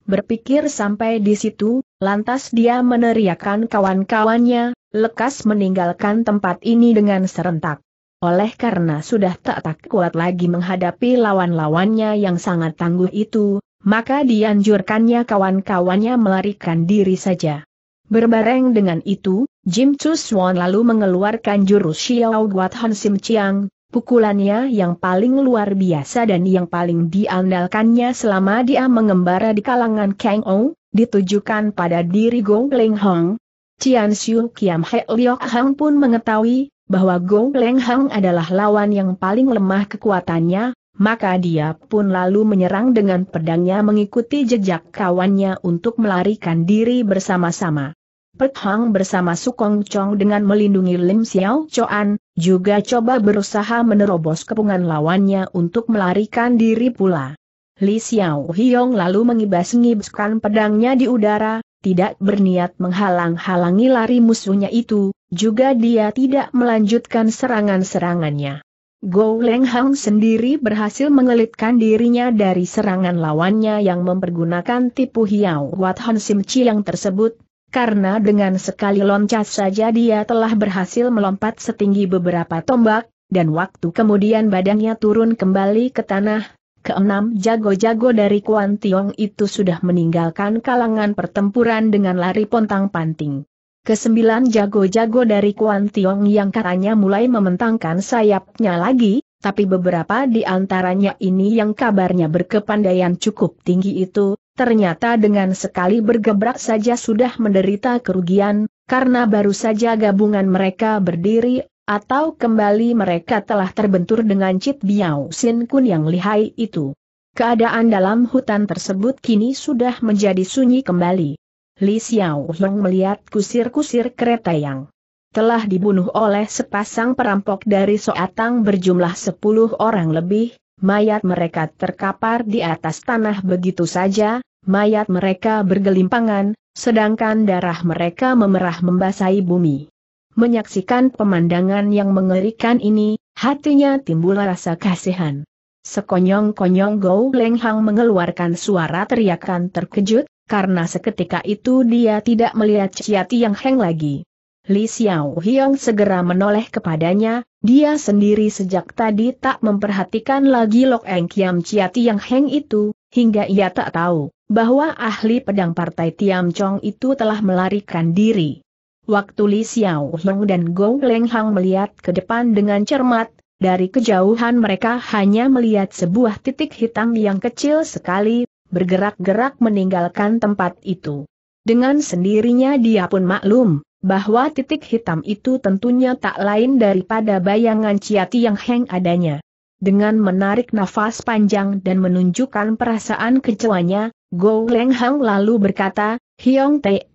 Berpikir sampai di situ, lantas dia meneriakkan kawan-kawannya, lekas meninggalkan tempat ini dengan serentak. Oleh karena sudah tak tak kuat lagi menghadapi lawan-lawannya yang sangat tangguh itu, maka dianjurkannya kawan-kawannya melarikan diri saja. Berbareng dengan itu, Jim Chu Swan lalu mengeluarkan jurus Xiao Guat Han Sim Chiang. Pukulannya yang paling luar biasa dan yang paling diandalkannya selama dia mengembara di kalangan Kengou, ditujukan pada diri Gou Leng Hang. Cian Siu Kiam Hek Liok Hang pun mengetahui bahwa Gou Leng Hang adalah lawan yang paling lemah kekuatannya, maka dia pun lalu menyerang dengan pedangnya mengikuti jejak kawannya untuk melarikan diri bersama-sama. Pek Hang bersama Sukong Chong dengan melindungi Lim Xiao Chuan, juga coba berusaha menerobos kepungan lawannya untuk melarikan diri pula. Li Xiao Hiong lalu mengibas-ngibaskan pedangnya di udara, tidak berniat menghalang-halangi lari musuhnya itu, juga dia tidak melanjutkan serangan-serangannya. Gou Leng Hang sendiri berhasil mengelitkan dirinya dari serangan lawannya yang mempergunakan tipu Xiao Guat Han Sim Chiang tersebut. Karena dengan sekali loncat saja dia telah berhasil melompat setinggi beberapa tombak, dan waktu kemudian badannya turun kembali ke tanah, keenam jago-jago dari Kuan Tiong itu sudah meninggalkan kalangan pertempuran dengan lari pontang-panting. Kesembilan jago-jago dari Kuan Tiong yang katanya mulai mementangkan sayapnya lagi, tapi beberapa di antaranya ini yang kabarnya berkepandaian cukup tinggi itu, ternyata dengan sekali bergebrak saja sudah menderita kerugian, karena baru saja gabungan mereka berdiri, atau kembali mereka telah terbentur dengan Chit Biao Sin Kun yang lihai itu. Keadaan dalam hutan tersebut kini sudah menjadi sunyi kembali. Li Xiao Hiong melihat kusir-kusir kereta yang telah dibunuh oleh sepasang perampok dari Soatang berjumlah sepuluh orang lebih, mayat mereka terkapar di atas tanah begitu saja, mayat mereka bergelimpangan, sedangkan darah mereka memerah membasahi bumi. Menyaksikan pemandangan yang mengerikan ini, hatinya timbul rasa kasihan. Sekonyong-konyong Gou Leng Hang mengeluarkan suara teriakan terkejut, karena seketika itu dia tidak melihat Cia Tiang Heng lagi. Li Xiao Hiong segera menoleh kepadanya, dia sendiri sejak tadi tak memperhatikan lagi Liok Engkiam Cia Tiang Heng itu, hingga ia tak tahu bahwa ahli pedang Partai Tiam Chong itu telah melarikan diri. Waktu Li Xiao Hiong dan Gou Leng Hang melihat ke depan dengan cermat, dari kejauhan mereka hanya melihat sebuah titik hitam yang kecil sekali, bergerak-gerak meninggalkan tempat itu. Dengan sendirinya dia pun maklum, bahwa titik hitam itu tentunya tak lain daripada bayangan Cia Tiang Heng adanya. Dengan menarik nafas panjang dan menunjukkan perasaan kecewanya, Gou Leng Hang lalu berkata, "Hiong Te,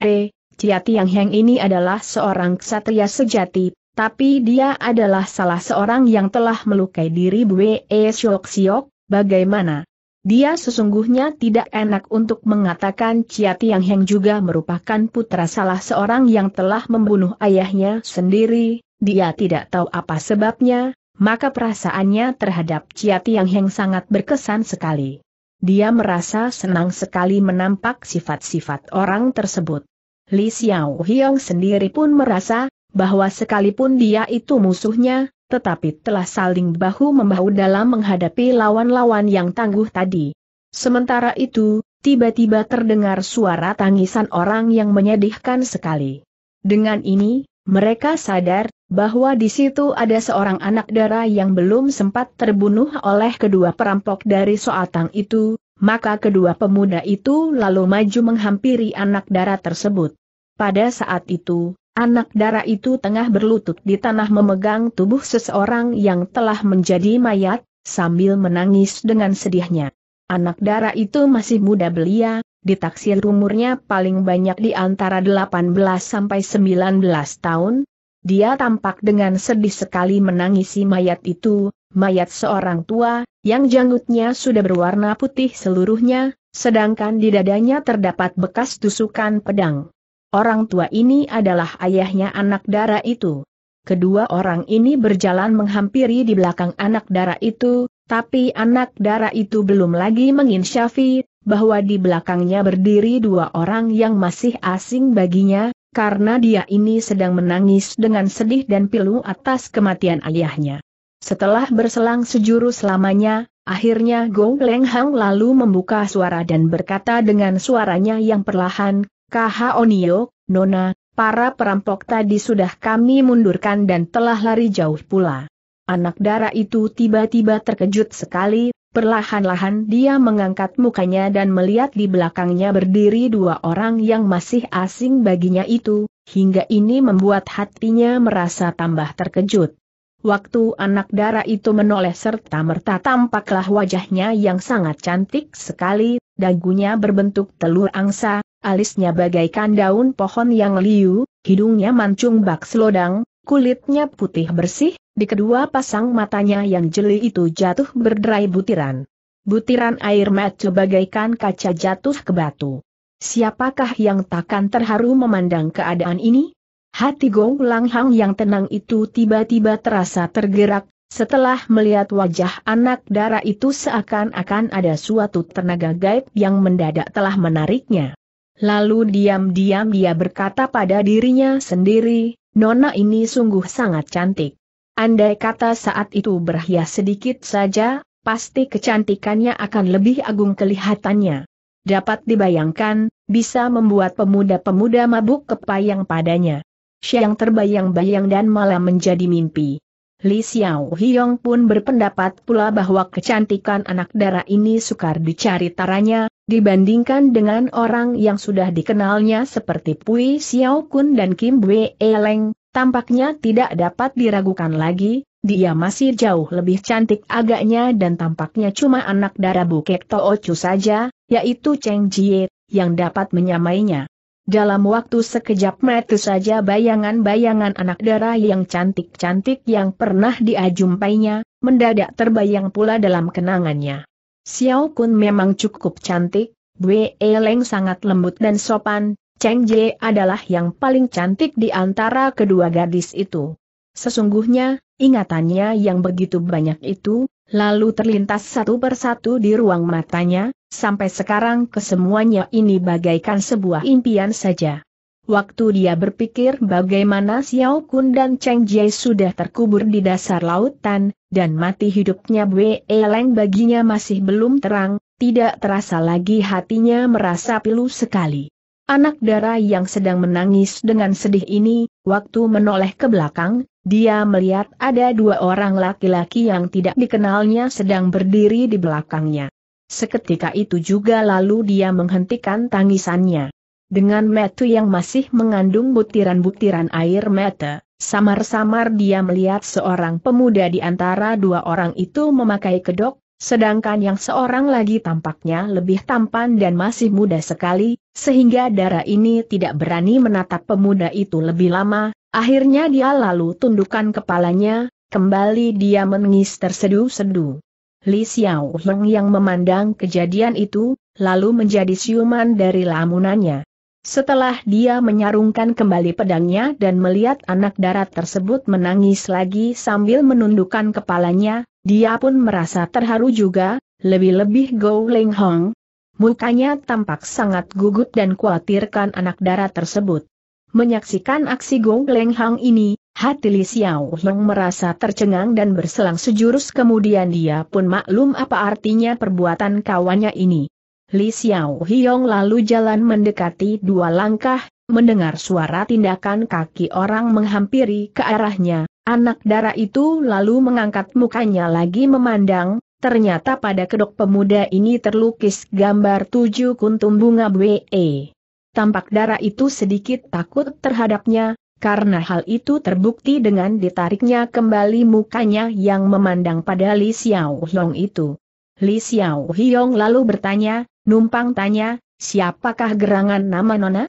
Cia Tiang Heng ini adalah seorang ksatria sejati, tapi dia adalah salah seorang yang telah melukai diri Bwe Siok-siok, bagaimana? Dia sesungguhnya tidak enak untuk mengatakan Cia Tiang Heng juga merupakan putra salah seorang yang telah membunuh ayahnya sendiri, dia tidak tahu apa sebabnya, maka perasaannya terhadap Cia Tiang Heng sangat berkesan sekali. Dia merasa senang sekali menampak sifat-sifat orang tersebut." Li Xiao Hiong sendiri pun merasa bahwa sekalipun dia itu musuhnya, tetapi telah saling bahu-membahu dalam menghadapi lawan-lawan yang tangguh tadi. Sementara itu, tiba-tiba terdengar suara tangisan orang yang menyedihkan sekali. Dengan ini, mereka sadar bahwa di situ ada seorang anak dara yang belum sempat terbunuh oleh kedua perampok dari Soatang itu, maka kedua pemuda itu lalu maju menghampiri anak dara tersebut. Pada saat itu, anak dara itu tengah berlutut di tanah memegang tubuh seseorang yang telah menjadi mayat, sambil menangis dengan sedihnya. Anak dara itu masih muda belia, ditaksir umurnya paling banyak di antara delapan belas sampai sembilan belas tahun. Dia tampak dengan sedih sekali menangisi mayat itu, mayat seorang tua, yang janggutnya sudah berwarna putih seluruhnya, sedangkan di dadanya terdapat bekas tusukan pedang. Orang tua ini adalah ayahnya anak dara itu. Kedua orang ini berjalan menghampiri di belakang anak dara itu, tapi anak dara itu belum lagi menginsyafi bahwa di belakangnya berdiri dua orang yang masih asing baginya, karena dia ini sedang menangis dengan sedih dan pilu atas kematian ayahnya. Setelah berselang sejurus lamanya, akhirnya Gou Leng Hang lalu membuka suara dan berkata dengan suaranya yang perlahan, "Kahonio, Nona, para perampok tadi sudah kami mundurkan dan telah lari jauh pula." Anak dara itu tiba-tiba terkejut sekali, perlahan-lahan dia mengangkat mukanya dan melihat di belakangnya berdiri dua orang yang masih asing baginya itu, hingga ini membuat hatinya merasa tambah terkejut. Waktu anak dara itu menoleh serta-merta tampaklah wajahnya yang sangat cantik sekali, dagunya berbentuk telur angsa, alisnya bagaikan daun pohon yang liu, hidungnya mancung bak selodang, kulitnya putih bersih, di kedua pasang matanya yang jeli itu jatuh berderai butiran. Butiran air mata bagaikan kaca jatuh ke batu. Siapakah yang takkan terharu memandang keadaan ini? Hati Gou Leng Hang yang tenang itu tiba-tiba terasa tergerak, setelah melihat wajah anak dara itu seakan-akan ada suatu tenaga gaib yang mendadak telah menariknya. Lalu diam-diam dia berkata pada dirinya sendiri, "Nona ini sungguh sangat cantik. Andai kata saat itu berhias sedikit saja, pasti kecantikannya akan lebih agung kelihatannya. Dapat dibayangkan, bisa membuat pemuda-pemuda mabuk kepayang padanya. Siang terbayang-bayang dan malam menjadi mimpi. Li Xiao Hiong pun berpendapat pula bahwa kecantikan anak dara ini sukar dicari taranya, dibandingkan dengan orang yang sudah dikenalnya seperti Pui Xiao Kun dan Kim Bwe Leng, tampaknya tidak dapat diragukan lagi, dia masih jauh lebih cantik agaknya dan tampaknya cuma anak dara Bukek Toocu saja, yaitu Cheng Jie, yang dapat menyamainya. Dalam waktu sekejap mata saja bayangan-bayangan anak dara yang cantik-cantik yang pernah diajumpainya, mendadak terbayang pula dalam kenangannya. Xiao Kun memang cukup cantik, Bwe Leng sangat lembut dan sopan, Cheng Jie adalah yang paling cantik di antara kedua gadis itu. Sesungguhnya, ingatannya yang begitu banyak itu, lalu terlintas satu persatu di ruang matanya. Sampai sekarang kesemuanya ini bagaikan sebuah impian saja. Waktu dia berpikir bagaimana Xiao Kun dan Cheng Jie sudah terkubur di dasar lautan, dan mati hidupnya Bwe Leng baginya masih belum terang, tidak terasa lagi hatinya merasa pilu sekali. Anak dara yang sedang menangis dengan sedih ini, waktu menoleh ke belakang, dia melihat ada dua orang laki-laki yang tidak dikenalnya sedang berdiri di belakangnya. Seketika itu juga lalu dia menghentikan tangisannya. Dengan mata yang masih mengandung butiran-butiran air mata, samar-samar dia melihat seorang pemuda di antara dua orang itu memakai kedok, sedangkan yang seorang lagi tampaknya lebih tampan dan masih muda sekali, sehingga dara ini tidak berani menatap pemuda itu lebih lama, akhirnya dia lalu tundukkan kepalanya, kembali dia menangis terseduh-seduh. Li Xiao Hiong yang memandang kejadian itu, lalu menjadi siuman dari lamunannya. Setelah dia menyarungkan kembali pedangnya dan melihat anak dara tersebut menangis lagi sambil menundukkan kepalanya, dia pun merasa terharu juga, lebih-lebih Gou Leng Hang. Mukanya tampak sangat gugup dan khawatirkan anak dara tersebut. Menyaksikan aksi Gou Leng Hang ini, hati Li Xiao Hiong merasa tercengang dan berselang sejurus kemudian dia pun maklum apa artinya perbuatan kawannya ini. Li Xiao Hiong lalu jalan mendekati dua langkah, mendengar suara tindakan kaki orang menghampiri ke arahnya, anak dara itu lalu mengangkat mukanya lagi memandang, ternyata pada kedok pemuda ini terlukis gambar tujuh kuntum bunga Bwe. Tampak dara itu sedikit takut terhadapnya, karena hal itu terbukti dengan ditariknya kembali mukanya yang memandang pada Li Xiao Hiong itu. Li Xiao Hiong lalu bertanya, numpang tanya, siapakah gerangan nama Nona?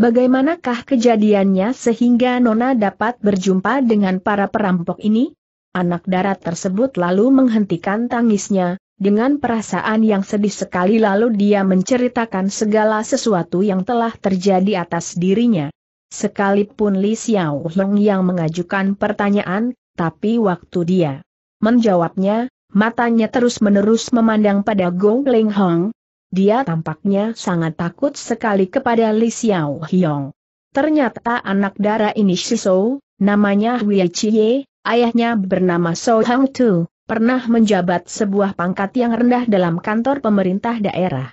Bagaimanakah kejadiannya sehingga Nona dapat berjumpa dengan para perampok ini? Anak dara tersebut lalu menghentikan tangisnya, dengan perasaan yang sedih sekali lalu dia menceritakan segala sesuatu yang telah terjadi atas dirinya. Sekalipun Li Xiao Hiong yang mengajukan pertanyaan, tapi waktu dia menjawabnya, matanya terus-menerus memandang pada Gou Leng Hang. Dia tampaknya sangat takut sekali kepada Li Xiao Hiong. Ternyata anak dara ini si Soe, namanya Wee Chie, ayahnya bernama So Heng Tu, pernah menjabat sebuah pangkat yang rendah dalam kantor pemerintah daerah.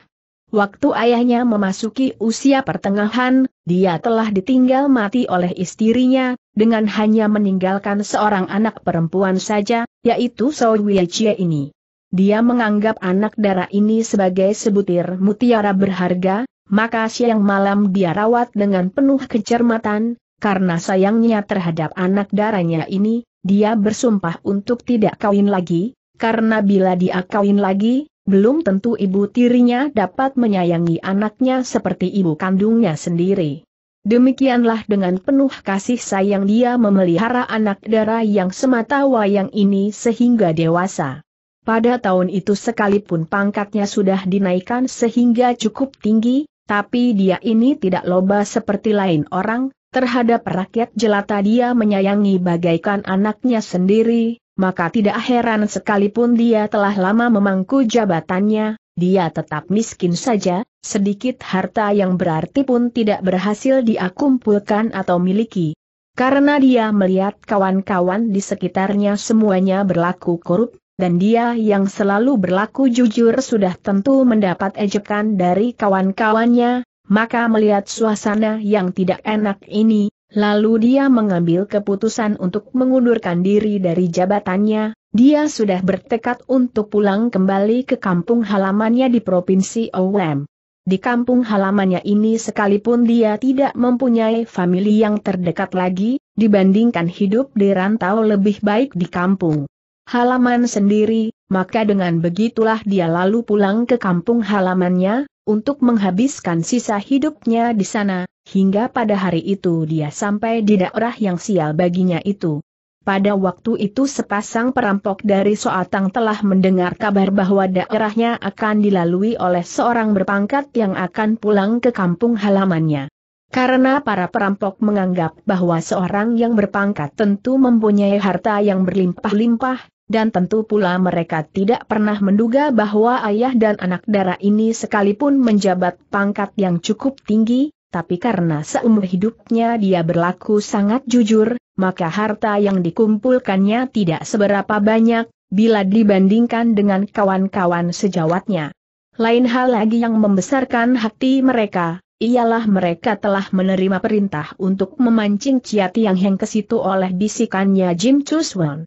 Waktu ayahnya memasuki usia pertengahan, dia telah ditinggal mati oleh istrinya, dengan hanya meninggalkan seorang anak perempuan saja, yaitu Soe Wee Chie ini. Dia menganggap anak dara ini sebagai sebutir mutiara berharga, maka siang malam dia rawat dengan penuh kecermatan, karena sayangnya terhadap anak daranya ini, dia bersumpah untuk tidak kawin lagi, karena bila dia kawin lagi, belum tentu ibu tirinya dapat menyayangi anaknya seperti ibu kandungnya sendiri. Demikianlah dengan penuh kasih sayang dia memelihara anak dara yang semata wayang ini sehingga dewasa. Pada tahun itu sekalipun pangkatnya sudah dinaikkan sehingga cukup tinggi, tapi dia ini tidak loba seperti lain orang, terhadap rakyat jelata dia menyayangi bagaikan anaknya sendiri. Maka tidak heran sekalipun dia telah lama memangku jabatannya, dia tetap miskin saja, sedikit harta yang berarti pun tidak berhasil dia kumpulkan atau miliki. Karena dia melihat kawan-kawan di sekitarnya semuanya berlaku korup, dan dia yang selalu berlaku jujur sudah tentu mendapat ejekan dari kawan-kawannya, maka melihat suasana yang tidak enak ini, lalu dia mengambil keputusan untuk mengundurkan diri dari jabatannya. Dia sudah bertekad untuk pulang kembali ke kampung halamannya di Provinsi Oum. Di kampung halamannya ini sekalipun dia tidak mempunyai famili yang terdekat lagi, dibandingkan hidup di rantau lebih baik di kampung halaman sendiri, maka dengan begitulah dia lalu pulang ke kampung halamannya, untuk menghabiskan sisa hidupnya di sana, hingga pada hari itu dia sampai di daerah yang sial baginya itu. Pada waktu itu sepasang perampok dari Soatang telah mendengar kabar bahwa daerahnya akan dilalui oleh seorang berpangkat yang akan pulang ke kampung halamannya. Karena para perampok menganggap bahwa seorang yang berpangkat tentu mempunyai harta yang berlimpah-limpah, dan tentu pula mereka tidak pernah menduga bahwa ayah dan anak dara ini sekalipun menjabat pangkat yang cukup tinggi, tapi karena seumur hidupnya dia berlaku sangat jujur, maka harta yang dikumpulkannya tidak seberapa banyak, bila dibandingkan dengan kawan-kawan sejawatnya. Lain hal lagi yang membesarkan hati mereka, ialah mereka telah menerima perintah untuk memancing Cia Tiang Heng ke situ oleh bisikannya Jim Chu Swan.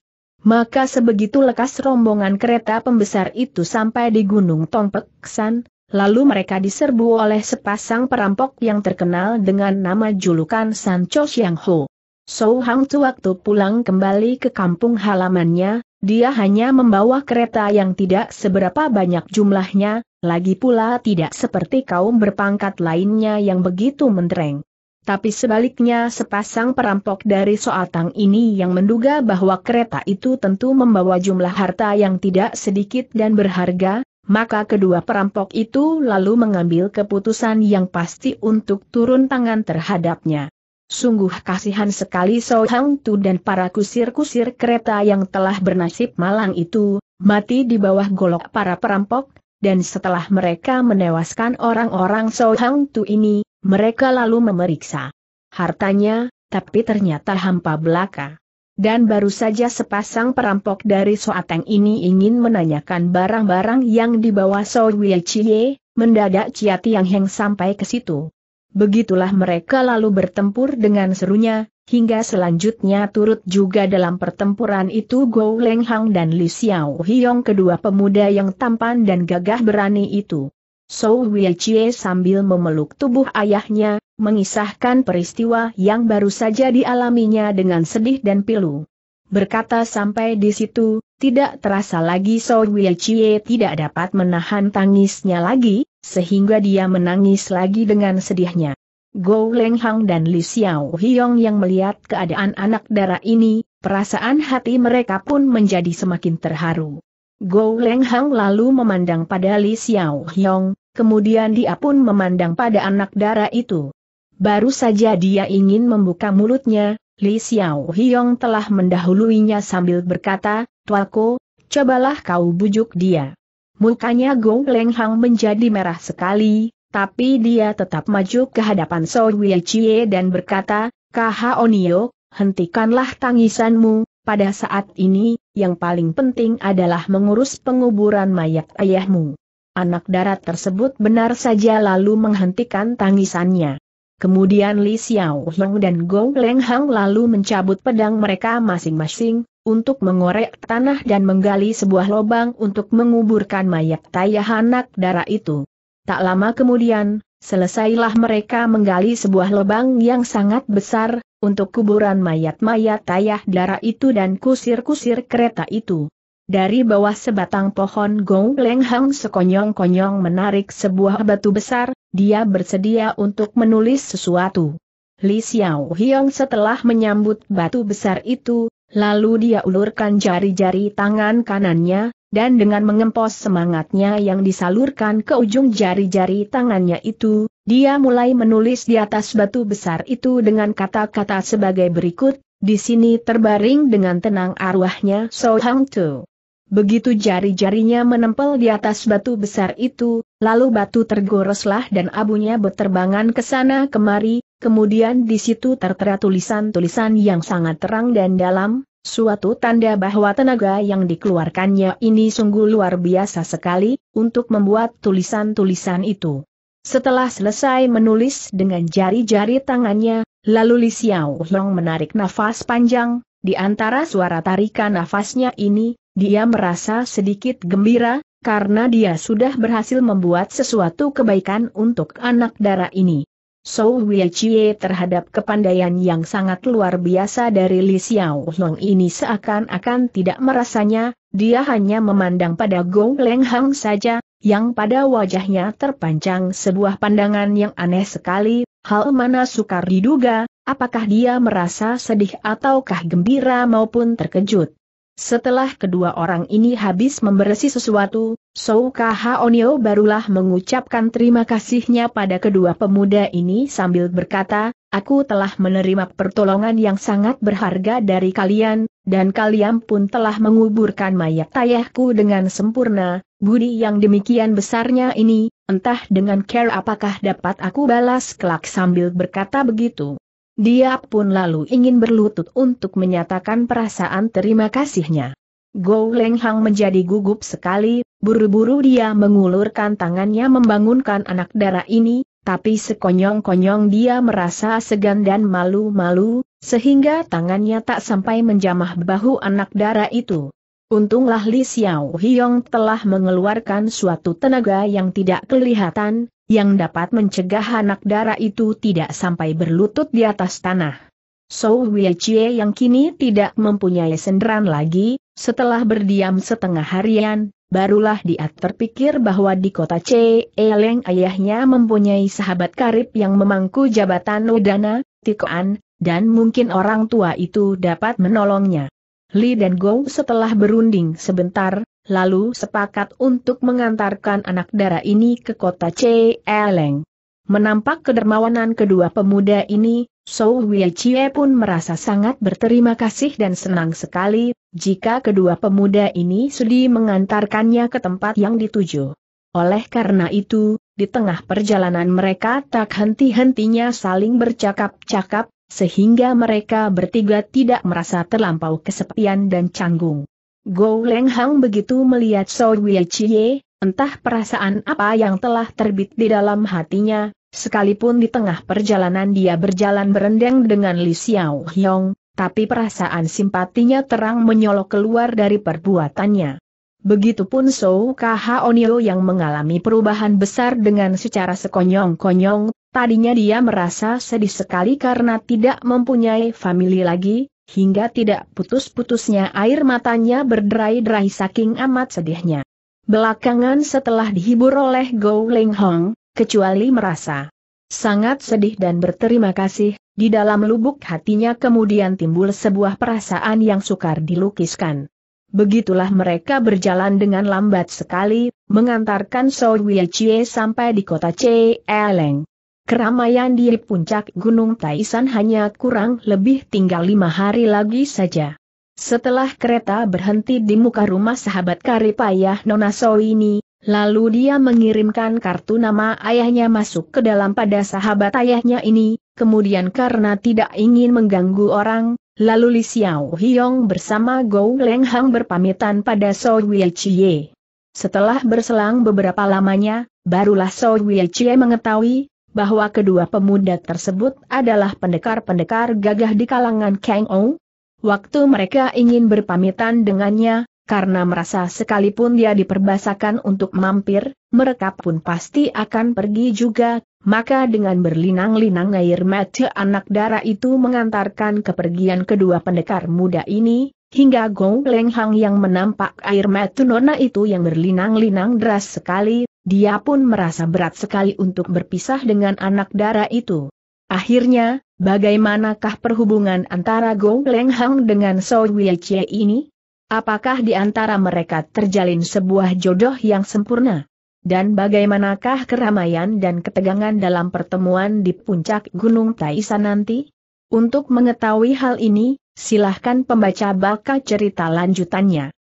Maka sebegitu lekas rombongan kereta pembesar itu sampai di Gunung Pek San, lalu mereka diserbu oleh sepasang perampok yang terkenal dengan nama julukan Sancho Xiangho. So Heng Tu waktu pulang kembali ke kampung halamannya, dia hanya membawa kereta yang tidak seberapa banyak jumlahnya, lagi pula tidak seperti kaum berpangkat lainnya yang begitu mentereng. Tapi sebaliknya sepasang perampok dari Soatang ini yang menduga bahwa kereta itu tentu membawa jumlah harta yang tidak sedikit dan berharga, maka kedua perampok itu lalu mengambil keputusan yang pasti untuk turun tangan terhadapnya. Sungguh kasihan sekali So Heng Tu dan para kusir-kusir kereta yang telah bernasib malang itu, mati di bawah golok para perampok, dan setelah mereka menewaskan orang-orang So Heng Tu ini, mereka lalu memeriksa hartanya, tapi ternyata hampa belaka. Dan baru saja sepasang perampok dari Soatang ini ingin menanyakan barang-barang yang dibawa Soe Wee Chie, mendadak Cia Tiang Heng sampai ke situ. Begitulah mereka lalu bertempur dengan serunya, hingga selanjutnya turut juga dalam pertempuran itu Gou Leng Hang dan Li Xiao Hiong, kedua pemuda yang tampan dan gagah berani itu. Soe Wee Chie sambil memeluk tubuh ayahnya, mengisahkan peristiwa yang baru saja dialaminya dengan sedih dan pilu. Berkata sampai di situ, tidak terasa lagi Soe Wee Chie tidak dapat menahan tangisnya lagi, sehingga dia menangis lagi dengan sedihnya. Gou Leng Hang dan Li Xiao Hiong yang melihat keadaan anak dara ini, perasaan hati mereka pun menjadi semakin terharu. Gou Leng Hang lalu memandang pada Li Xiao Hiong, kemudian dia pun memandang pada anak dara itu. Baru saja dia ingin membuka mulutnya, Li Xiao Hiong telah mendahuluinya sambil berkata, "Tualku, cobalah kau bujuk dia." Mukanya Gou Leng Hang menjadi merah sekali, tapi dia tetap maju ke hadapan Soe Wee Chie dan berkata, "Kahaonio, hentikanlah tangisanmu. Pada saat ini, yang paling penting adalah mengurus penguburan mayat ayahmu." Anak dara tersebut benar saja lalu menghentikan tangisannya. Kemudian Li Xiao Hiong dan Gou Leng Hang lalu mencabut pedang mereka masing-masing, untuk mengorek tanah dan menggali sebuah lubang untuk menguburkan mayat tayah anak dara itu. Tak lama kemudian, selesailah mereka menggali sebuah lubang yang sangat besar, untuk kuburan mayat-mayat tayah dara itu dan kusir-kusir kereta itu. Dari bawah sebatang pohon Gou Leng Hang sekonyong-konyong menarik sebuah batu besar, dia bersedia untuk menulis sesuatu. Li Xiao Hiong setelah menyambut batu besar itu, lalu dia ulurkan jari-jari tangan kanannya, dan dengan mengempos semangatnya yang disalurkan ke ujung jari-jari tangannya itu, dia mulai menulis di atas batu besar itu dengan kata-kata sebagai berikut, "Di sini terbaring dengan tenang arwahnya So Heng Tu." Begitu jari-jarinya menempel di atas batu besar itu, lalu batu tergoroslah dan abunya berterbangan ke sana kemari, kemudian di situ tertera tulisan-tulisan yang sangat terang dan dalam, suatu tanda bahwa tenaga yang dikeluarkannya ini sungguh luar biasa sekali, untuk membuat tulisan-tulisan itu. Setelah selesai menulis dengan jari-jari tangannya, lalu Li Xiao Hiong menarik nafas panjang, di antara suara tarikan nafasnya ini, dia merasa sedikit gembira, karena dia sudah berhasil membuat sesuatu kebaikan untuk anak darah ini. Soe Wee Chie terhadap kepandaian yang sangat luar biasa dari Li Xiao Hiong ini seakan-akan tidak merasanya, dia hanya memandang pada Gou Leng Hang saja, yang pada wajahnya terpancang sebuah pandangan yang aneh sekali, hal mana sukar diduga, apakah dia merasa sedih ataukah gembira maupun terkejut. Setelah kedua orang ini habis membersih sesuatu, Soe Kahonio barulah mengucapkan terima kasihnya pada kedua pemuda ini sambil berkata, "Aku telah menerima pertolongan yang sangat berharga dari kalian, dan kalian pun telah menguburkan mayat ayahku dengan sempurna. Budi yang demikian besarnya ini, entah dengan care apakah dapat aku balas kelak." Sambil berkata begitu, dia pun lalu ingin berlutut untuk menyatakan perasaan terima kasihnya. Gou Leng Hang menjadi gugup sekali, buru-buru dia mengulurkan tangannya membangunkan anak dara ini, tapi sekonyong-konyong dia merasa segan dan malu-malu, sehingga tangannya tak sampai menjamah bahu anak dara itu. Untunglah Li Xiao Hiong telah mengeluarkan suatu tenaga yang tidak kelihatan, yang dapat mencegah anak dara itu tidak sampai berlutut di atas tanah. Soe Wee Chie yang kini tidak mempunyai senderan lagi, setelah berdiam setengah harian, barulah dia terpikir bahwa di kota Chee Leng ayahnya mempunyai sahabat karib yang memangku jabatan Udana, Tikoan, dan mungkin orang tua itu dapat menolongnya. Li dan Gou setelah berunding sebentar, lalu sepakat untuk mengantarkan anak dara ini ke kota Chee Leng. Menampak kedermawanan kedua pemuda ini, Soe Wee Chie pun merasa sangat berterima kasih dan senang sekali, jika kedua pemuda ini sudi mengantarkannya ke tempat yang dituju. Oleh karena itu, di tengah perjalanan mereka tak henti-hentinya saling bercakap-cakap, sehingga mereka bertiga tidak merasa terlampau kesepian dan canggung. Gou Leng Hang begitu melihat Soe Wee Chie, entah perasaan apa yang telah terbit di dalam hatinya, sekalipun di tengah perjalanan dia berjalan berendeng dengan Li Xiao Hiong, tapi perasaan simpatinya terang menyolok keluar dari perbuatannya. Begitupun Soe Kahonio yang mengalami perubahan besar dengan secara sekonyong-konyong, tadinya dia merasa sedih sekali karena tidak mempunyai famili lagi, hingga tidak putus-putusnya air matanya berderai-derai saking amat sedihnya. Belakangan setelah dihibur oleh Gou Leng Hang, kecuali merasa sangat sedih dan berterima kasih, di dalam lubuk hatinya kemudian timbul sebuah perasaan yang sukar dilukiskan. Begitulah mereka berjalan dengan lambat sekali, mengantarkan Soe Wee Chie sampai di kota Chee Leng. Keramaian di puncak Gunung Taisan hanya kurang lebih tinggal lima hari lagi saja. Setelah kereta berhenti di muka rumah sahabat karib ayah Nona So ini, lalu dia mengirimkan kartu nama ayahnya masuk ke dalam pada sahabat ayahnya ini, kemudian karena tidak ingin mengganggu orang, lalu Li Xiao Hiong bersama Gou Leng Hang berpamitan pada Soe Wee Chie. Setelah berselang beberapa lamanya, barulah Soe Wee Chie mengetahui bahwa kedua pemuda tersebut adalah pendekar-pendekar gagah di kalangan Kengou. Waktu mereka ingin berpamitan dengannya, karena merasa sekalipun dia diperbasakan untuk mampir, mereka pun pasti akan pergi juga, maka dengan berlinang-linang air mata anak dara itu mengantarkan kepergian kedua pendekar muda ini, hingga Gou Leng Hang yang menampak air mata nona itu yang berlinang-linang deras sekali, dia pun merasa berat sekali untuk berpisah dengan anak dara itu. Akhirnya, bagaimanakah perhubungan antara Gou Leng Hang dengan Soe Wee Chie ini? Apakah di antara mereka terjalin sebuah jodoh yang sempurna? Dan bagaimanakah keramaian dan ketegangan dalam pertemuan di puncak Gunung Taisan nanti? Untuk mengetahui hal ini, silahkan pembaca baca cerita lanjutannya.